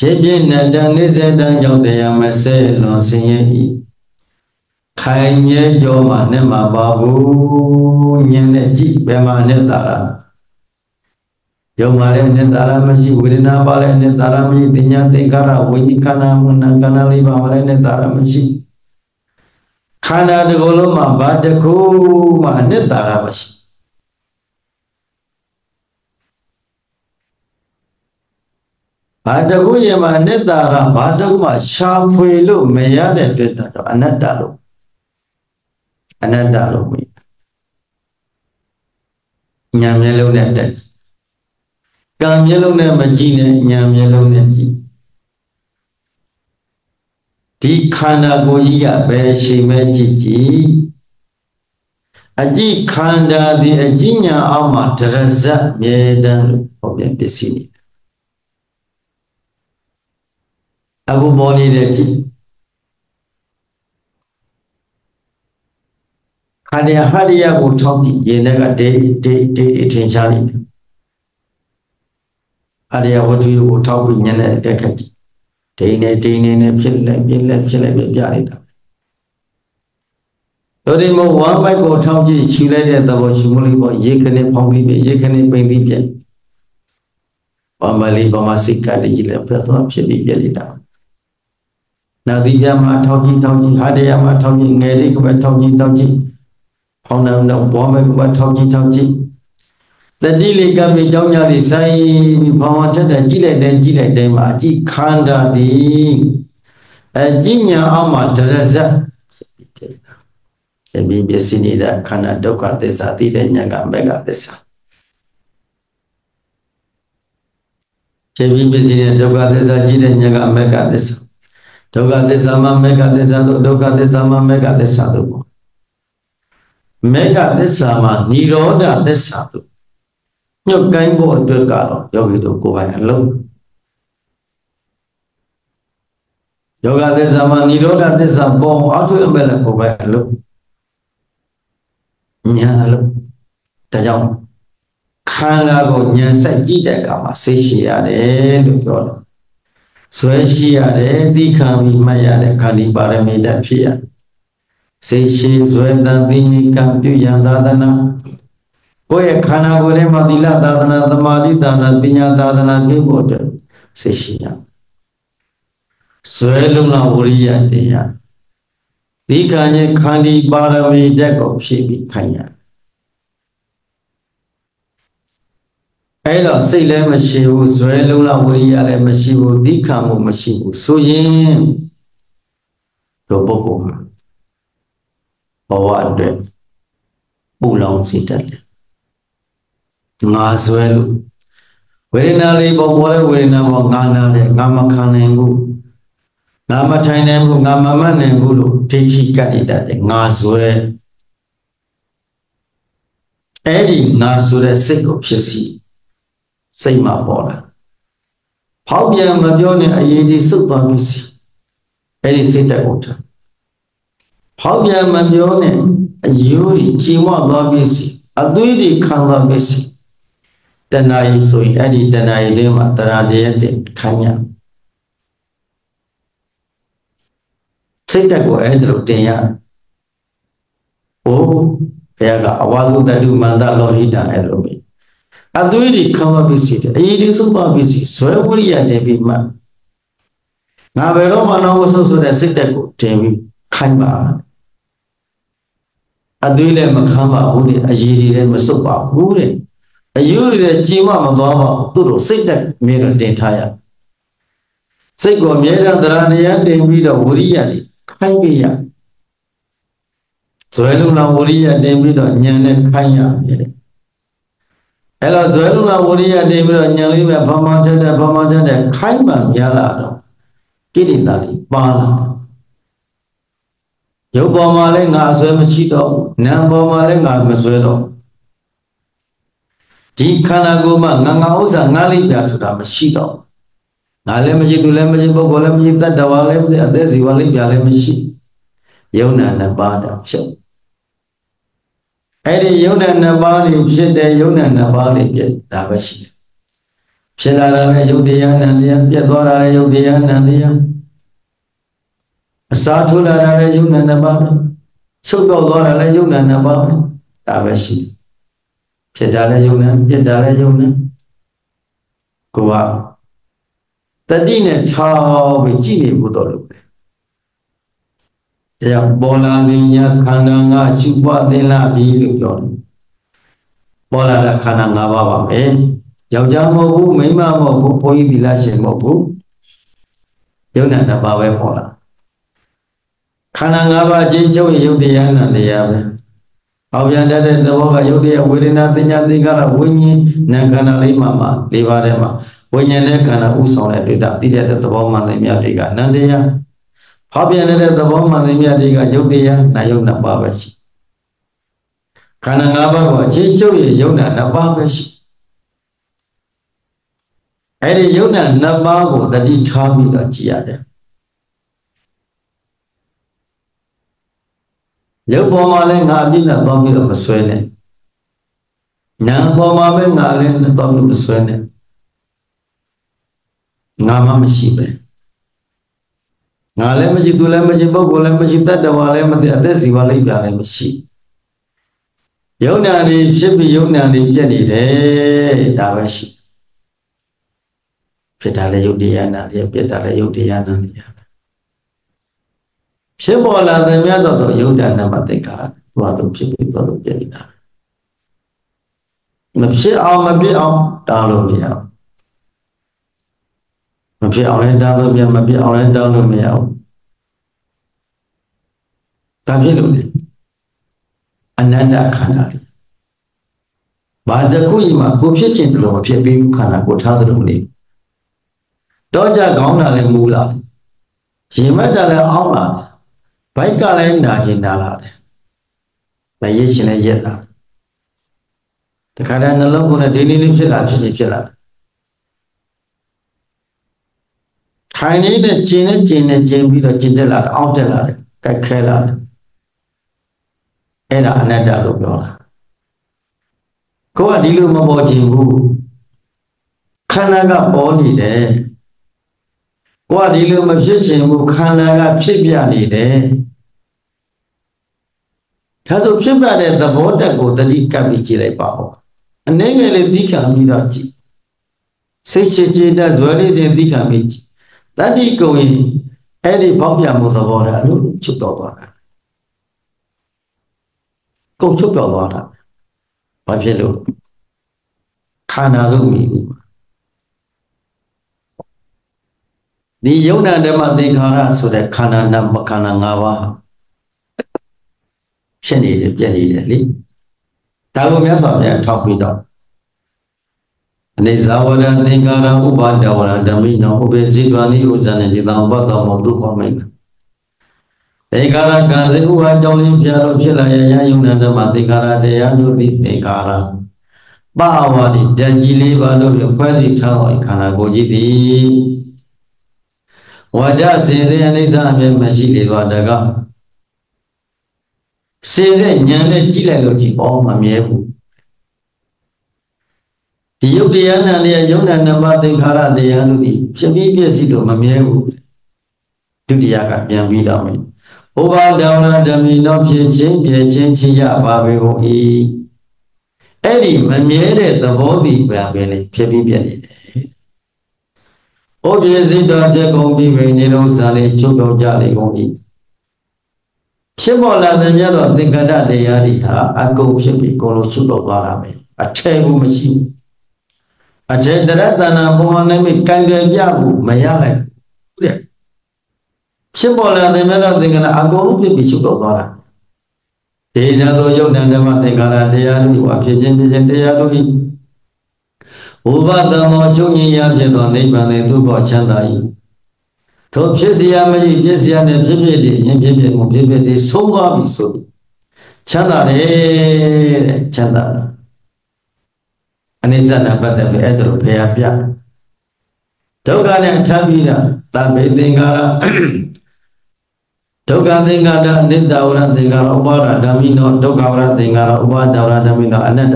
phía phía nà đàn ní dê đàn dọc để em về xe lô xe ý khai nhé cho mà nên mà bà bố nhân để chị bé mà nên ta làm cho mà lên nên ta làm mà chị vừa đến ba lên nên ta làm gì thì nhà thì cả ra với những cana muốn năng cana đi ba lên nên ta làm gì cana được gọi là mà ba được cô mà nên ta làm gì ba được cô gì mà nên ta làm ba được mà sao phải luôn mấy giờ để biết ta cho anh ta luôn anh đã lục mi nhà mẹ lâu nè đấy càng mẹ lâu nè mà chi nè nhà mẹ lâu nè chi đi khana cô gì à bé chị mẹ chị à đi khana thì à đi nhà ông mà trở ra mẹ đang học bên bên xin à cô bố đi đấy chị Hadiya của thọ thì yên là để trên gia đình. Hadiya của tôi của thọ thì nhân là cái cách để này phiền lại việc gia đình. Tôi đi mua hoa mai của thọ thì chỉ lấy để tao bảo chỉ mua đi bảo dễ cái này phong đi về dễ cái này bên đi về. Bảo mà đi bảo mà xin cái này chỉ là phải tôi sẽ đi về đi đâu. Nào đi ra mà thọ thì hadiya mà thọ thì nghe đi có phải thọ thì ông nào nào bỏ mấy cái bát thau chi, tại đi lấy cái mấy cháu nhà đi say, mình phong chân là chỉ lại đây mà chỉ khăn ra đi, chỉ nhà ông mà trở ra, cái mình biết xin đi ra khăn ở đâu cả thế sao thì đây nhà cả mấy cả thế sao, cái mình biết xin đi đâu cả thế sao chỉ đây nhà cả mấy cả thế sao, đâu cả thế sao mà mấy cả thế sao đâu cả thế sao mà mấy cả thế sao đâu mấy cả thế sao mà ni rõ ra thế sao tụ nhiều cái bộ tuyệt cả rồi do vì tụ của bạn lâu do cả thế sao mà ni rõ ra thế sao bom áo tụi em là của bạn lâu nhà lâu tại sao khăn là của nhà sẽ chỉ để cả mà xây xia để được rồi xây xia để đi khám bị mai để khám đi bà để mình đã phía xây xây xuyên đan đi cam tiêu giang đa đa na, coi khăn nào coi mà đi la đa na, tham đi đa na, đi nhà đa na cái bộ đó, xây xây nhà, xuyên luôn là bồi ra đi nhà, đi cái này khăn đi ba năm đi chắc có gì bị thay nhà, ấy là xây lên mà xây vô xuyên luôn là bồi ra lên mà xây vô đi khám vô mà xây vô, số gì, đồ bốc của bảo vệ bù lòng gì đấy ngã xuống luôn, về nhà đi bảo vệ về nhà bảo ngã đấy ngã mà khăn em bu, ngã mà chai em bu ngã mà mặn em bu luôn, thế chỉ cái gì đấy ngã xuống, ấy đi ngã xuống đấy sẽ có cái gì, sẽ mà bỏ ra, pháo bia mà cho nên ai đi sưu tầm cái gì, ấy đi sẽ được ổn. Hãy subscribe cho kênh Ghiền Mì Gõ để không bỏ lỡ ở dưới đi khăn ra cái gì tên này rồi ai đi tên này để mà ta ra để khai nhá xây đặt của ai được tiền nhá ô bây giờ vào lúc đấy mà ta lo hết đã rồi ở dưới đi khăn ra cái gì ai đi xuống bao cái gì soi bùi ra để bị mà ngà về đó mà nó có số để xây đặt của tiền khai mà ở dưới này mà khám vào cũng được, ở dưới này mà sốc vào cũng được, ở dưới này chỉ mà vào vào tôi đổ xích đặt miếng là đền thay à, xích của miếng là đó này đền bị đổ bùi à đi, khai bị à, rồi lúc nào bùi à đền bị đổ nhàn này khai à, thế là rồi lúc nào bùi à đền bị đổ nhàn này mà phàm ma chân này khai mà miếng là đó, cái gì đó đi, ba là nếu bom mà lên ngã rồi mà chỉ đâu, nếu bom mà lên ngã mà rồi đâu, chỉ khăn là cô mà ngã ngáo ra ngã lên bây giờ đó mà chỉ đâu, ngã lên mà chỉ đu lên mà chỉ bò lên mà chỉ ta đào lên mà chỉ ở đây gì vào lên bây giờ mà chỉ, yếu nè ba đã xong, ai đi yếu nè ba đi biết đây yếu nè ba đi biết đã vậy chỉ, biết là này yếu đi nè biết đó là yếu đi nè sao thua là lấy dũng nè ba mươi, số đầu đó là lấy dũng nè ba mươi, đã vậy gì, phải trả lấy dũng nè, phải trả lấy dũng nè, cô bảo, ta đi nè thao về chi này vô tổ lục này, giờ bỏ là đi nhà khăn ngang chịu quá thế là đi được rồi, bỏ là khăn ngang ba ba mẹ, giàu già mà cũng mấy mà cũng coi đi là xem mà cũng, dũng nè ba mươi bỏ là khăn ngã ba chỉ cho yêu đi ăn là đi à vậy, học viên đã đến đâu cả yêu đi à, quên là tin nhắn đi cả là quên nhỉ, nên khăn lấy mama, lấy vào đây mà, quên nhỉ nên khăn u sầu này đi đã, đi ra từ đâu mà tìm ra đi cả, nên đi à, học viên này từ đâu mà tìm ra đi cả, yêu đi à, na yêu na ba vậy, khăn ngã ba chỉ cho yêu na ba vậy, ai đi yêu na ba của ta đi tham đi là chi à đấy. Nếu bom mà lên ngã đi là to bị làm suy này, nếu bom mà bên ngã lên là to bị làm suy này, ngã mà mới xịt đấy, ngã lên mới xịt đu lên mới xịt bốc lên mới xịt ta đào lên mới ta xịt vào lên bia lên mới xịt, yếu này thì xếp bị yếu này thì cái gì đấy, đào vậy xịt, biết đào lấy yếu đi ăn này, biết đào lấy yếu đi ăn này. Sẽ bỏ là thế miết đó tôi yêu đàn nam tay cả và tôi sẽ biết tôi chơi đàn mình sẽ ao mà biết ao đào luôn bây giờ mình sẽ ao lên đào luôn bây giờ mà biết ao lên đào luôn bây giờ ta biết luôn đi anh đã khăn nào đi và đã có gì mà cô biết chuyện rồi biết biết khăn nào cô tháo được đi đó giờ gõ là mù là gì mà giờ là ao là vậy cả lên đã gì đã là đấy, vậy chỉ là vậy thôi. Thì cái này nó lâu cũng là đến lúc sẽ làm gì sẽ làm. Thay này để trên bây giờ trên là ông trên là cái khe là, cái là này đã lục rồi. Có ở đi luôn mà bỏ chim bu, khăn này là bỏ đi đấy. Qua đi luôn mà phía trên một khăn là phía bên này đấy, thà tôi phía bên này ta bỏ ra cô ta đi cà bị chỉ lại bảo, anh ấy nghe lên đi cà bị đó chứ, xây chế đã rồi lên đi cà bị, ta đi câu gì, ai đi bảo nhà một tàu bỏ ra luôn chụp đầu bỏ ra, câu chụp đầu bỏ ra, bảo phía luôn, khăn là luôn mình. Đi yêu nè để mà đi khám ra số để khám là nằm bạc khám là ngã vào, trên này đi, ta có mấy số mấy thằng bị đó, này sau đó đi khám ra u ban đầu là đâm đi nó u bê gì đó này u chân này đi làm bát làm một lúc qua mấy cái, đi khám ra cái gì u ban đầu đi phía đó phía này nhà yêu nè để mà đi khám ra để nhà nó đi khám ra, ba vào đi chân chỉ lấy vào đó phải gì thằng ấy khám là có gì đi. Và đã xây dựng anh ấy ra về mà chỉ để vào đây cả, xây dựng nhà này chỉ là đồ chỉ bỏ mà miếng bùn, Yêu địa này là yêu này nằm ở tỉnh Khara địa anh đi, xem đi cái gì đó mà miêu, yêu địa cả miêu bị đau mình. Ô ba đau là đau mình nó biến chiến chia ba về hội. Ấy đi mà miêu để tập bổ đi về về này, xem đi về này. Ô biến gì đó để công đi về này nó ra này chụp đầu ra này công đi. Xem bao là thế nhớ là tỉnh Khara địa anh đi ha, anh cũng xem bị cô nó chụp đầu vào làm vậy, à chơi cũng machine. Aje dara dana mohane mi kangen yabu mayale kure simbola de mera dingana agoru pi bichu do dara de ja do yau dan dama tingkara deya lu a phye chin phye chin deya lu hi upadamo chungyin ya phye do nibban de tu bo chanda yi tho phye sia ma yi phye sia ne phye phye de nyin phye phye mo phye phye de sou wa bi so chanda de chanda anh dân đã bắt đầu về đồ phê áp giá. Đâu cả này cha biết là ta biết tiếng Nga là đâu cả tiếng Nga là nên đâu là tiếng Nga là uba là damino đâu cả là tiếng Nga là uba đâu là damino anh ấy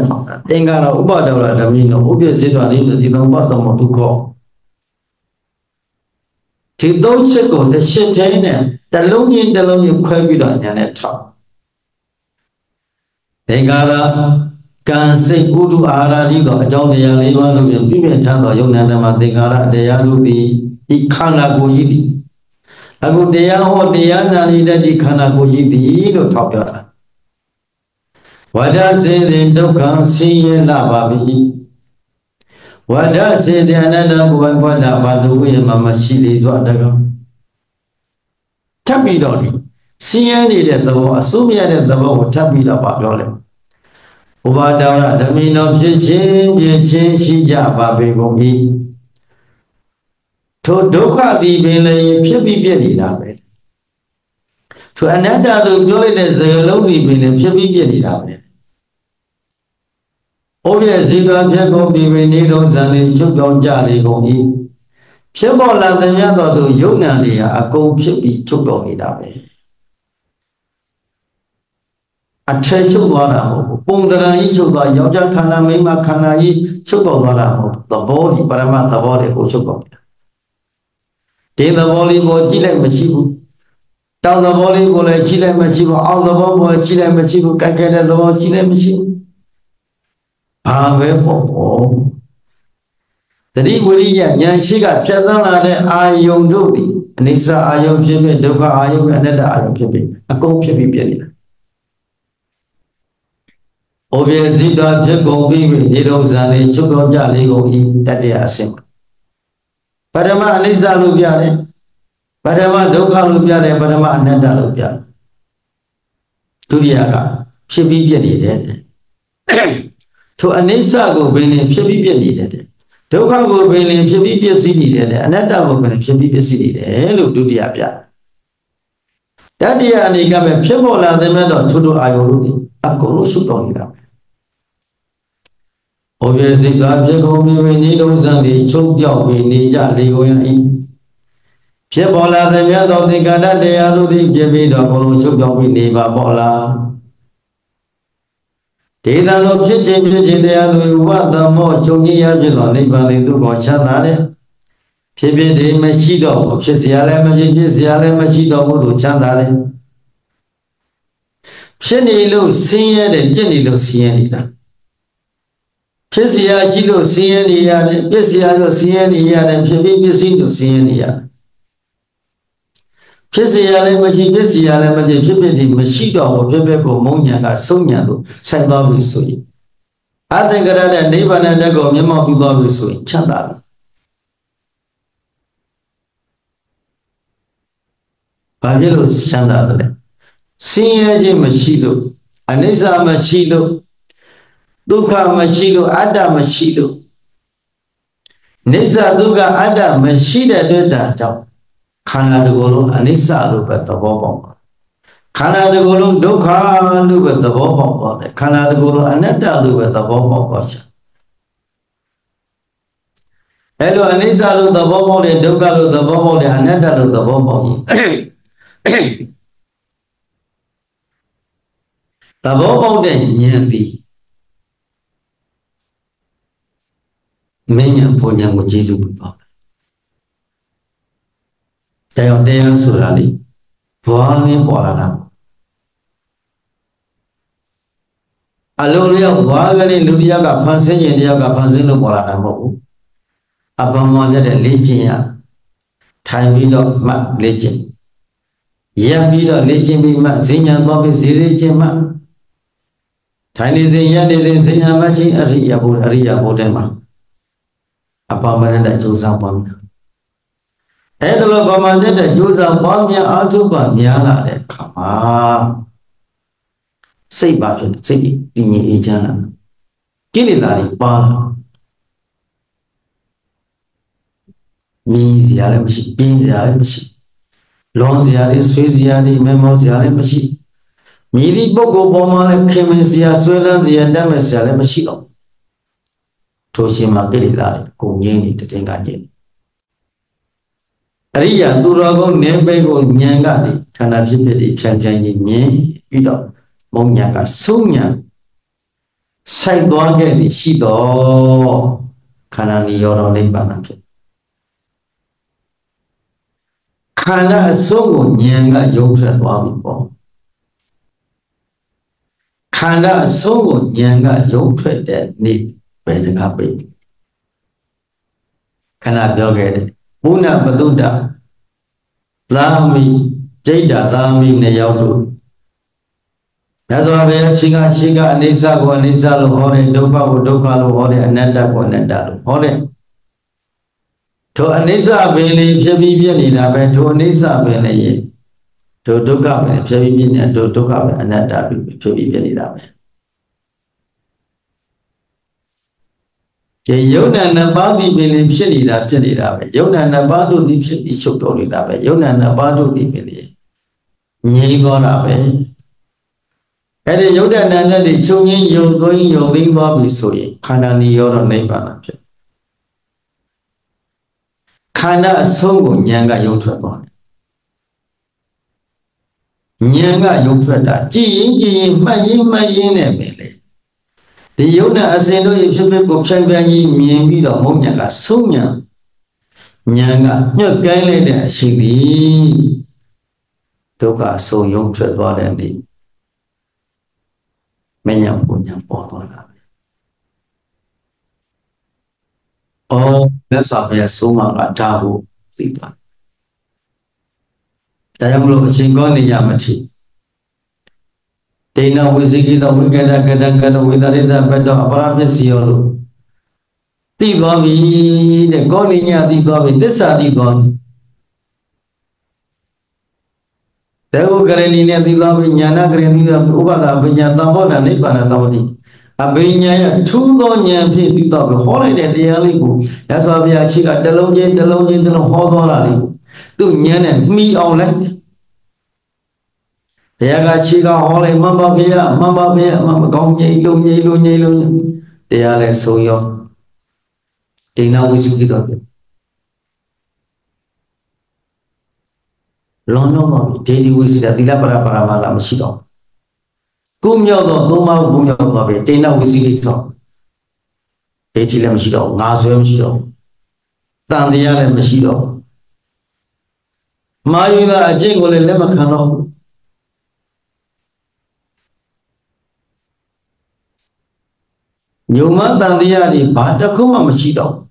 tiếng Nga là uba đâu là damino ubi chỉ toàn những cái gì đó bắt đầu một cuộc thì đối với cuộc đời sinh thế này ta lâu nhìn quay bị đoạn nhà này thọ tiếng Nga là càng xây cú du á ra đi gọi trong thời gian liên quan đến việc biến trang gọi trong nền đàm tình á ra để á du đi đi khăn là cố gì đi, à cố để á họ để á là đi ra đi khăn là cố gì đi nó thọc vào, và đã xây đến đâu càng xây là bà bị, và đã xây đến nơi nào cũng quan là bà đâu vậy mà xây đi dọa đâu không, chắc bị đó đi, xây đi để đâu, sum đi để đâu, chắc bị là bà đó đấy. Uba đau là đam mê nó biến chiến sinh ra ba bên công đi, thôi đâu khác gì bên này biết đi làm vậy, thôi anh đã được vô lên giờ lâu gì bên này biết đi làm vậy, ôm về gì đó biết công đi bên này đâu ra này chút công gia này công đi, biết bao là thế nhá đó tôi dũng nào đi à câu biết bị chút công đi làm vậy. À chơi chúc vào là một bông ra ý chúc vào giáo cho khana mấy mà khana ý chúc vào là một tập bố thì parama tập bố để cố chúc vào đến tập bố đi bố chỉ lại mà chỉ bố tao tập bố đi bố lại chỉ lại mà chỉ bố ao tập bố chỉ lại mà chỉ bố cái này tập bố chỉ lại mà chỉ à về bố thế đi bố đi vậy nhà sĩ cả chuyện đó là để ai dùng đâu đi anh sẽ ai dùng chế biến đâu có ai dùng anh đã ai dùng chế biến à cũng chế biến biến ô về gì đó chứ công việc gì đâu ra này chúc công gia này công đi đặt địa xem. Parama anh ra lúc giờ này, parama đâu có lúc giờ này, parama anh đã lúc giờ. Tụi giờ cả, sẽ bị biến đi đấy. Thôi anh ra của bên này sẽ bị biến đi đấy. Đâu có của bên này sẽ bị biến gì đi đấy. Anh đã của bên này sẽ bị biến gì đi đấy. Lúc tụi giờ giờ. Đặt địa này các bạn phải bỏ là thế mà đó tụi tôi ai cũng đi. Cô nó sụp đổ đi đâu. Ô về dịch là biết không biết về ní đâu rằng thì chúc giàu vì ní trả lý của anh. Phía bỏ là thế nhá đó thì cả đất để ăn đi kia vì đó cô nó chúc giàu vì ní và bỏ là. Thì ta lúc trước trên để ăn đi qua tầm mò chung như nhau trên đó nên vào đến tôi có chán lá đấy. Phía bên đấy mà chỉ đổ, phía dưới này mà chỉ đổ một đồ chán lá đấy. Phía này lô xin để biết này lô xin đi ta. Phía xia chỉ lô xin đi ra đấy, biết xia lô xin đi ra đấy, phía bên biết xin lô xin đi ra. Phía xia này mà chỉ biết xia này mà chỉ phía bên thì mà chỉ đỏ mà phía bên của mông nhà là sông nhà luôn, sai bao nhiêu suy. À thế cái đó là nếu bạn này đã có những món bị bao nhiêu suy, chắc đã. Bao nhiêu lô chắc đã rồi. Sinh ra mà chỉ lo, anh ra mà chỉ lo, đục mà chỉ lo, ada mà chỉ lo, nisa đục ada mà chỉ là đôi ta chồng, khana đục luôn anh ra đục bắt tao bỏ bông, khana đục luôn đục bắt tao bỏ bông rồi, khana đục luôn anh ta đục bắt tao bỏ bông rồi. Hello anh ra đục tao bỏ bông rồi, đục đục tao bỏ bông rồi, anh ta đục tao bỏ bông rồi. Ta vô bông để nhận đi. Menya punya mujizu bapa. Yang dia surali, wali polana. Alulia wali lulia kapansi dia kapansi lu polana mau. Apa mau jadi licin? Thay bilo mak licin. Ya bilo licin bima zinya babi zilicin mak. Thay lizinya lizinya macam hari ya boleh mak. Apa mana dah juzang bom? Eh, kalau bapa mana dah juzang bom ya, atau bapa miala dek kama. Sebab sebab ini ijaran. Kini lari pah. Mie ziarah mesti, pin ziarah mesti, long ziarah, sui ziarah, memo ziarah mesti. Miri bogo bapa mana kemen ziarah, suelan ziarah, dah mesti ziarah mesti lom. Thôi xem mà cái gì đó cũng như này trên cả diện. Đấy giờ tôi ra con ném bay con nhang cả đi, khán giả biết đi xem gì nhé, biết đâu mong nhà cả xuống nhà, say đoan cái gì xí đó, khán giả nhiều đâu lên bàn làm chuyện. Khán giả xuống con nhang cả dùng sẽ đoan bị bỏ. Khán giả xuống con nhang cả dùng sẽ để nị. Về được học bị, khán giả biểu cái, muốn là bắt đầu đã, ta mình dễ đã ta mình này giàu đủ, đã rồi về sinh ra anh ấy ra luôn rồi, đâu vào luôn rồi, anh ấy đã luôn rồi, thôi anh ấy ra về này phải biết là về thôi anh ấy ra về này, thôi đâu cả về phải biết này, thôi đâu cả về anh ấy đã phải biết là về. Jadi Yunnan nabadi beli pilihan. Yunnan nabadu di sini cukup orang dapat. Yunnan nabadu di sini. Ni gua dapat. Ada Yunnan nanda di sini yang gua bisui. Karena ni orang ni banyak. Karena semua nyangga yang cukup. Jadi ni beli. Thì yếu là ASEAN đối với chúng tôi cuộc tranh vang như miền bi đỏ mông nhà cả súng nhà nhớ cái này để xử lý tất cả số những chuyện đó để đi mấy nhà bỏ thôi là nếu so với số mà là trao đổi gì đó tại ông lộ sinh con này nhà mà chị Tena wujud kita wujud kadang-kadang wujud dari zaman itu apa mesialu. Tiga bi dekoninya tiga bi. Tahu keraninya tiga bi nyana keraninya ubah tapi nyata mana ni pada tahu ni. Abinya ya tujuannya bi tiga bi hari ni dia liku. Ya sebab ya cikak dalam hal hari tu nyana mi awal. Thế là chỉ có họ lại mắm bia mà con nhảy luôn thì là số yếu thì nào cũng chịu được lo mà thế thì cũng sẽ đi là para mà làm gì đó cũng nhiều đó đúng mà cũng nhiều đó về thì nào cũng chịu được thế thì làm gì đó ngã xuống làm gì đó tăng thì làm gì đó mà như là chỉ có lên mà khăn đó nhiều mà tăng đi ra thì bắt được không mà chỉ đâu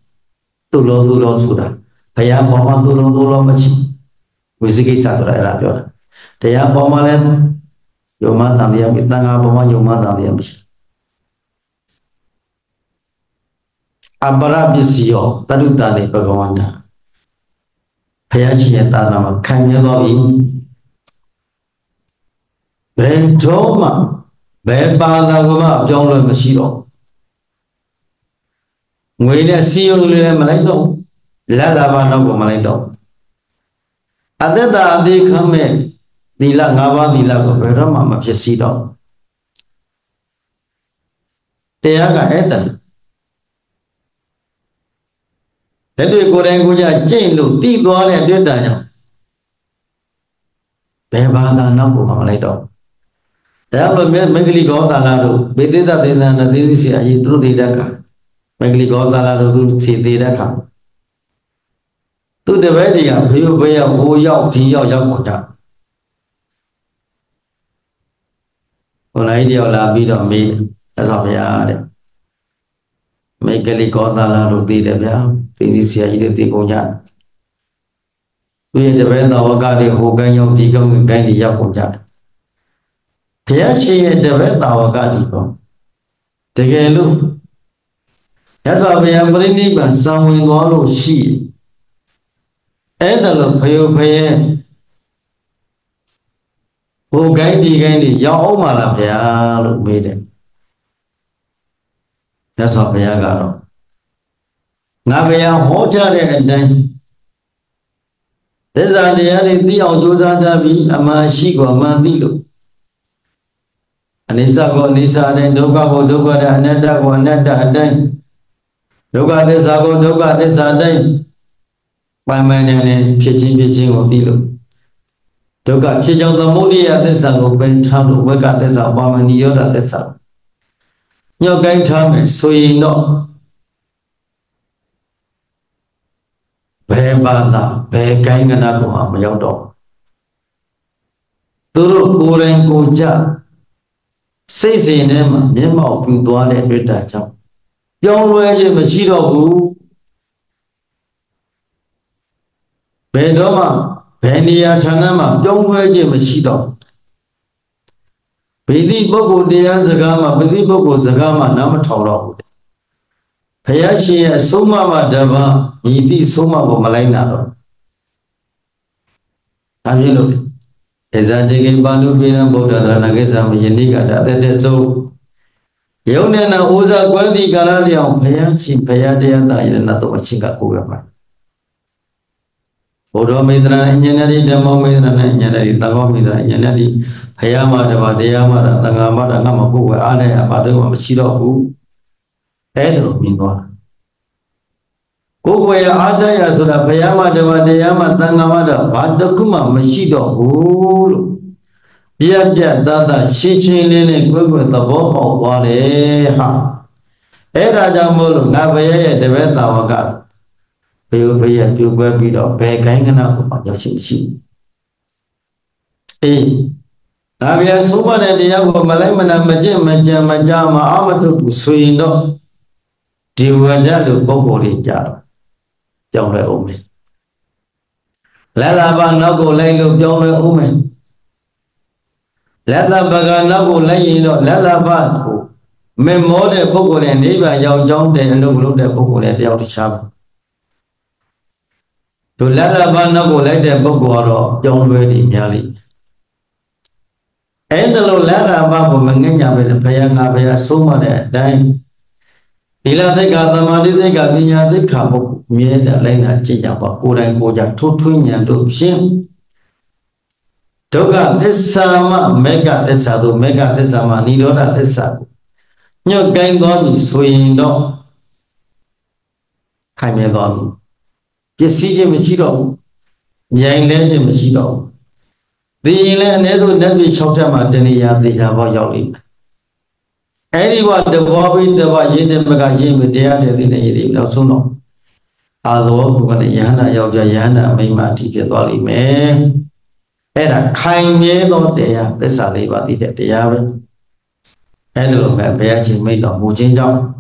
tu lo suốt à thầy anh bảo mà tu lo mà chỉ với cái sao tôi lại làm cho thầy anh bảo mà lên nhiều mà tăng đi ra biết tăng anh bảo mà nhiều mà tăng đi ra biết anh bảo là biết gì đó ta được ta này bao nhiêu anh ta thầy anh chỉ nhận ta làm khăn nhớ lo gì bên chỗ mà bên ba ta cũng mà trong rồi mà chỉ đâu người là siêu người là Malay đâu, là đa văn học của Malay đâu. Ở đây ta đi khám mẹ, đi là ngã ba đi là có phải là mắm chế si đâu. Thế à cái hết tận. Thế đôi cô đang cô già trên lục ti đó này đứa đại nhau. Bé ba ta nó của Malay đâu. Thế ông nói mấy cái gì đó ta làm được, biết thế ta thế nào là thế gì à, gì tôi thấy đã cả. Tôi để về thì à, ví dụ bây giờ vô dạo thì dạo một trận, còn ấy điều là bị đòn bị là sao bây giờ đấy, mấy cái gì có ta là đầu tiên để bây giờ thì đi xe đi thì công nhận, bây giờ về tàu cá thì hồ cái nhau thì không cái gì dạo một trận, thế thì để về tàu cá thì không, thế cái lúc, thế sao bây giờ mới đi bản sao mới có lộ xì ấy là phải vô cái đi dẫu mà là phải lục mì đấy, đã sọt phải cả rồi, ngã bây giờ hỗ trợ để này, thế ra thì đi học chỗ ra vì mà xí của mà đi luôn, anh sao còn anh sao đây đâu có đây anh đã đây, đâu có thế sao còn đâu có thế sao đây bài mẹ này phía trên của tí lụng đâu cả phía trong tâm mô đi à thế sao của bên tham lụng với cả thế sao bao nhiêu yếu là thế sao nhờ cái tham này suy nọ về bàn nào về cái ngân của họ mà giao đổ từ lúc cô lên cô cha xây gì nên mà nhớ màu kinh toán để biết đại trong nuôi gì mà chỉ đâu về đó mà về đi ăn chăn mà trong người chỉ mà chỉ đâu về đi bao cuộc đi ăn già mà về đi bao cuộc già mà nằm thâu đâu phải ăn gì số mà đâu mà đi số mà của Malay nào đó anh hiểu không? Thế giờ thì cái ban đầu bên bộ đà ra cái sao mà nhìn đi cả xã thế thế số hiểu nên là uống ra quá đi cả là điều phải ăn đi ăn tại là tôi chỉ cả cô gặp bạn Bodo mitra nyari demo mitra nyari tago mitra nyari hayama de badiyama da tangama da namaku wa ane abadu wa mashiroku edro mingona kogwe adaya so da bayama de badiyama tangama da badakuma mashiroku biya dada shichin lene kogwe tabo paw ware ha era jamulu ngabaye de betawaga bây giờ tiêu quê bị đỏ về cái nào của họ giáo chính trị, à bây giờ số mà này thì của Malay mình làm mà chơi mà áo mà tôi suy đó, điều ra được bao nhiêu tiền trả đó, trong lại ôm mình, lẽ là bạn nó cũng lấy được trong lại ôm mình, lẽ là bạn nó cũng lấy gì đó, lẽ là bạn mình muốn để bao nhiêu tiền đi và giàu trong để anh đâu lúc để bao nhiêu tiền giàu thì sao? Tôi lát là ban nó lấy đẹp bốc bò đó trong về điểm nhà đi. Ấy từ lâu lát là ban của mình nghe nhà về là phải số mà để đây. Thì là tất cả tâm đi tất cả đi nhà tất cả một mía đã lấy là chỉ nhà của cô đây cô già thuốc thuốc nhà được xem. Tất cả thế sao mà mấy cả thế sao rồi mấy cả thế sao mà đi đó là thế sao. Nhưng cái đó bị suy đó hai mẹ con. Cái gì chứ mà chỉ đâu, dạy lên chứ mà chỉ đâu. Vì lẽ nếu tôi nói về sau trái mặt trên nhà thì đã vào giáo lý. Ấy đi qua được vào bên được vào dưới nên mà cả dưới mình đeo để thì này thì đâu số nó. À rồi cũng cái này là giáo dạy là mình mà chỉ biết giáo lý mẹ. Ấy là khai nghĩa đó để cái xã lý và thì để giáo đấy. Ấy là mẹ bé chỉ mới đọc một chương trong.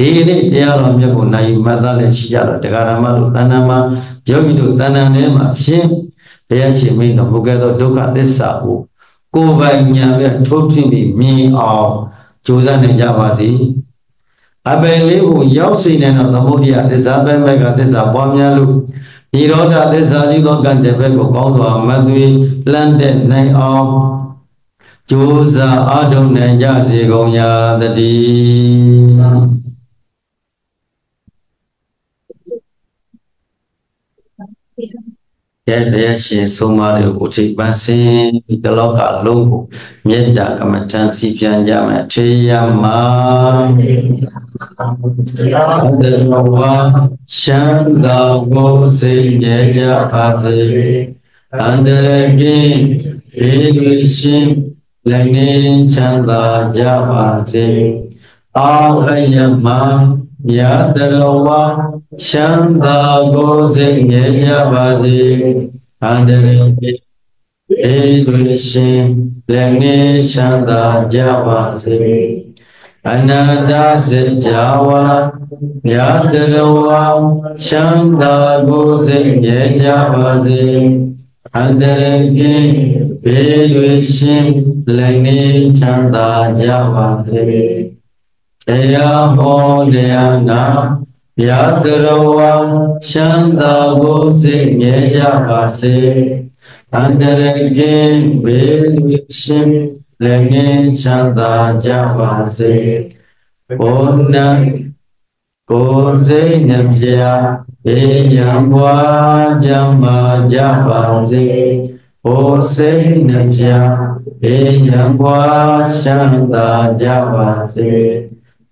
Thế đấy, thế là mình còn này mà ta lại chỉ là để làm mà được ta làm mà giáo viên được ta làm nên mà xem, bây giờ mình làm một cái đó đâu cả thế sao? Cô về nhà về thuốc thì bị mi ảo, chú ra này ra vào thì, à bên lấy bộ giáo sư này nó làm một điều thế sao bên mấy cái thế sao bao nhiêu lúc, đi đó ra thế sao đi đó gần để về của con rồi mà tôi lên đến này ảo, chú ra ở đâu này ra gì con nhà ta đi. Cái đấy chỉ số mà được của chị bác sĩ cái lo cả luôn nhất là cái mặt trang sĩ phiền gia mẹ chị mà đừng qua sáng tạo vô sinh dễ dàng phát triển anh để kinh ý nguyện sinh lên nên sáng tạo gia phát triển ao hay nhà mà Yat Rawa Shanta Gozing Yabazi Andriki Edwishin Lengi Shanta Jabazi Ananda Jawa Yat Rawa Shanta Gozing Yabazi Andriki Edwishin Lengi Shanta Jabazi Eya Bodhiyana Yadrava Shanta Bhusi Nyayabasi Andaragin Bilvishim Lengin Shanta Javasi Bodhna Korsi Nyabhya Eyambwa Jamba Javasi Korsi Nyabhya Eyambwa Shanta Javasi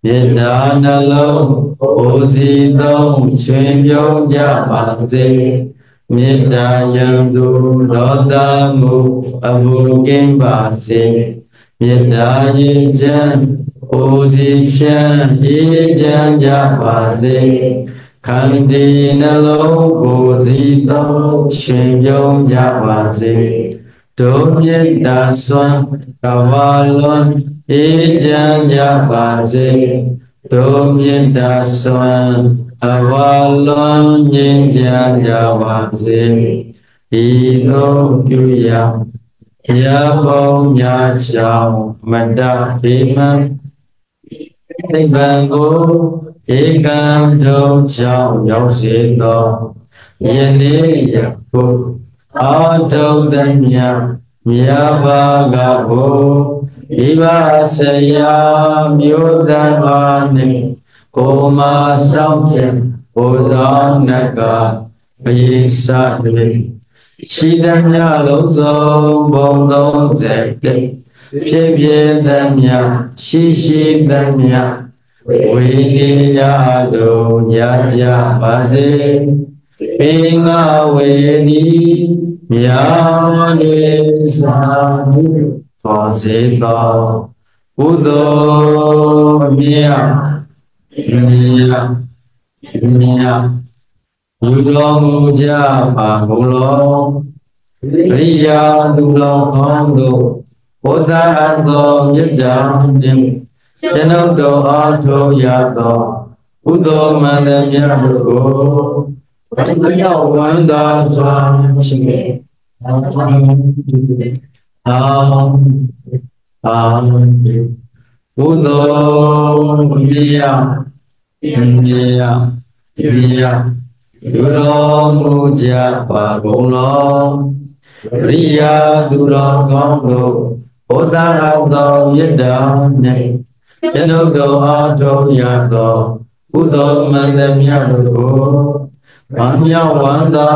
Yedda na lo osi dong chuyên yong ya bang zi Yedda yang du rota mu abu kim ba si Yedda yin chen osi shen yi chen ya ba zi Kandi na lo osi dong chuyên yong ya ba zi Tôm yết đa xoan cà va loan ý chan ya ba di Tôm yết đa xoan cà va loan nhiên chan ya ba di Ý nô chú ya ya bông ya chào mật đa phí măng Tây bàn gô ý cam trâu chào nhau xí to Yên ý ya phúc Ato danya miyava gabo ivasaya miyodharmane koma samche ozanaka pisadri shidanya lozo bongdong zeke pyevyedanya shishidanya vinyado yaja base Pinga weni miao ni sa ni to se to udo mia udo muja pangulo riya dulo kondo oda ando mida nim cheno do ato yato udo mane mia go Anh cứ nhau quán đa xoan sinh nghệ Tham Anh nhau quán đa xoan sinh Udo Mandanago, Ramya Wanda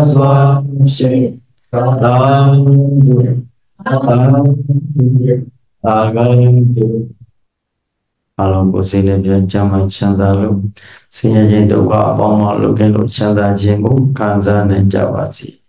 Swam Shake, Along Bosinian Jama Chandalu, Singing Doga Bomalugan Chanda Jimu, Kanzan and Javati.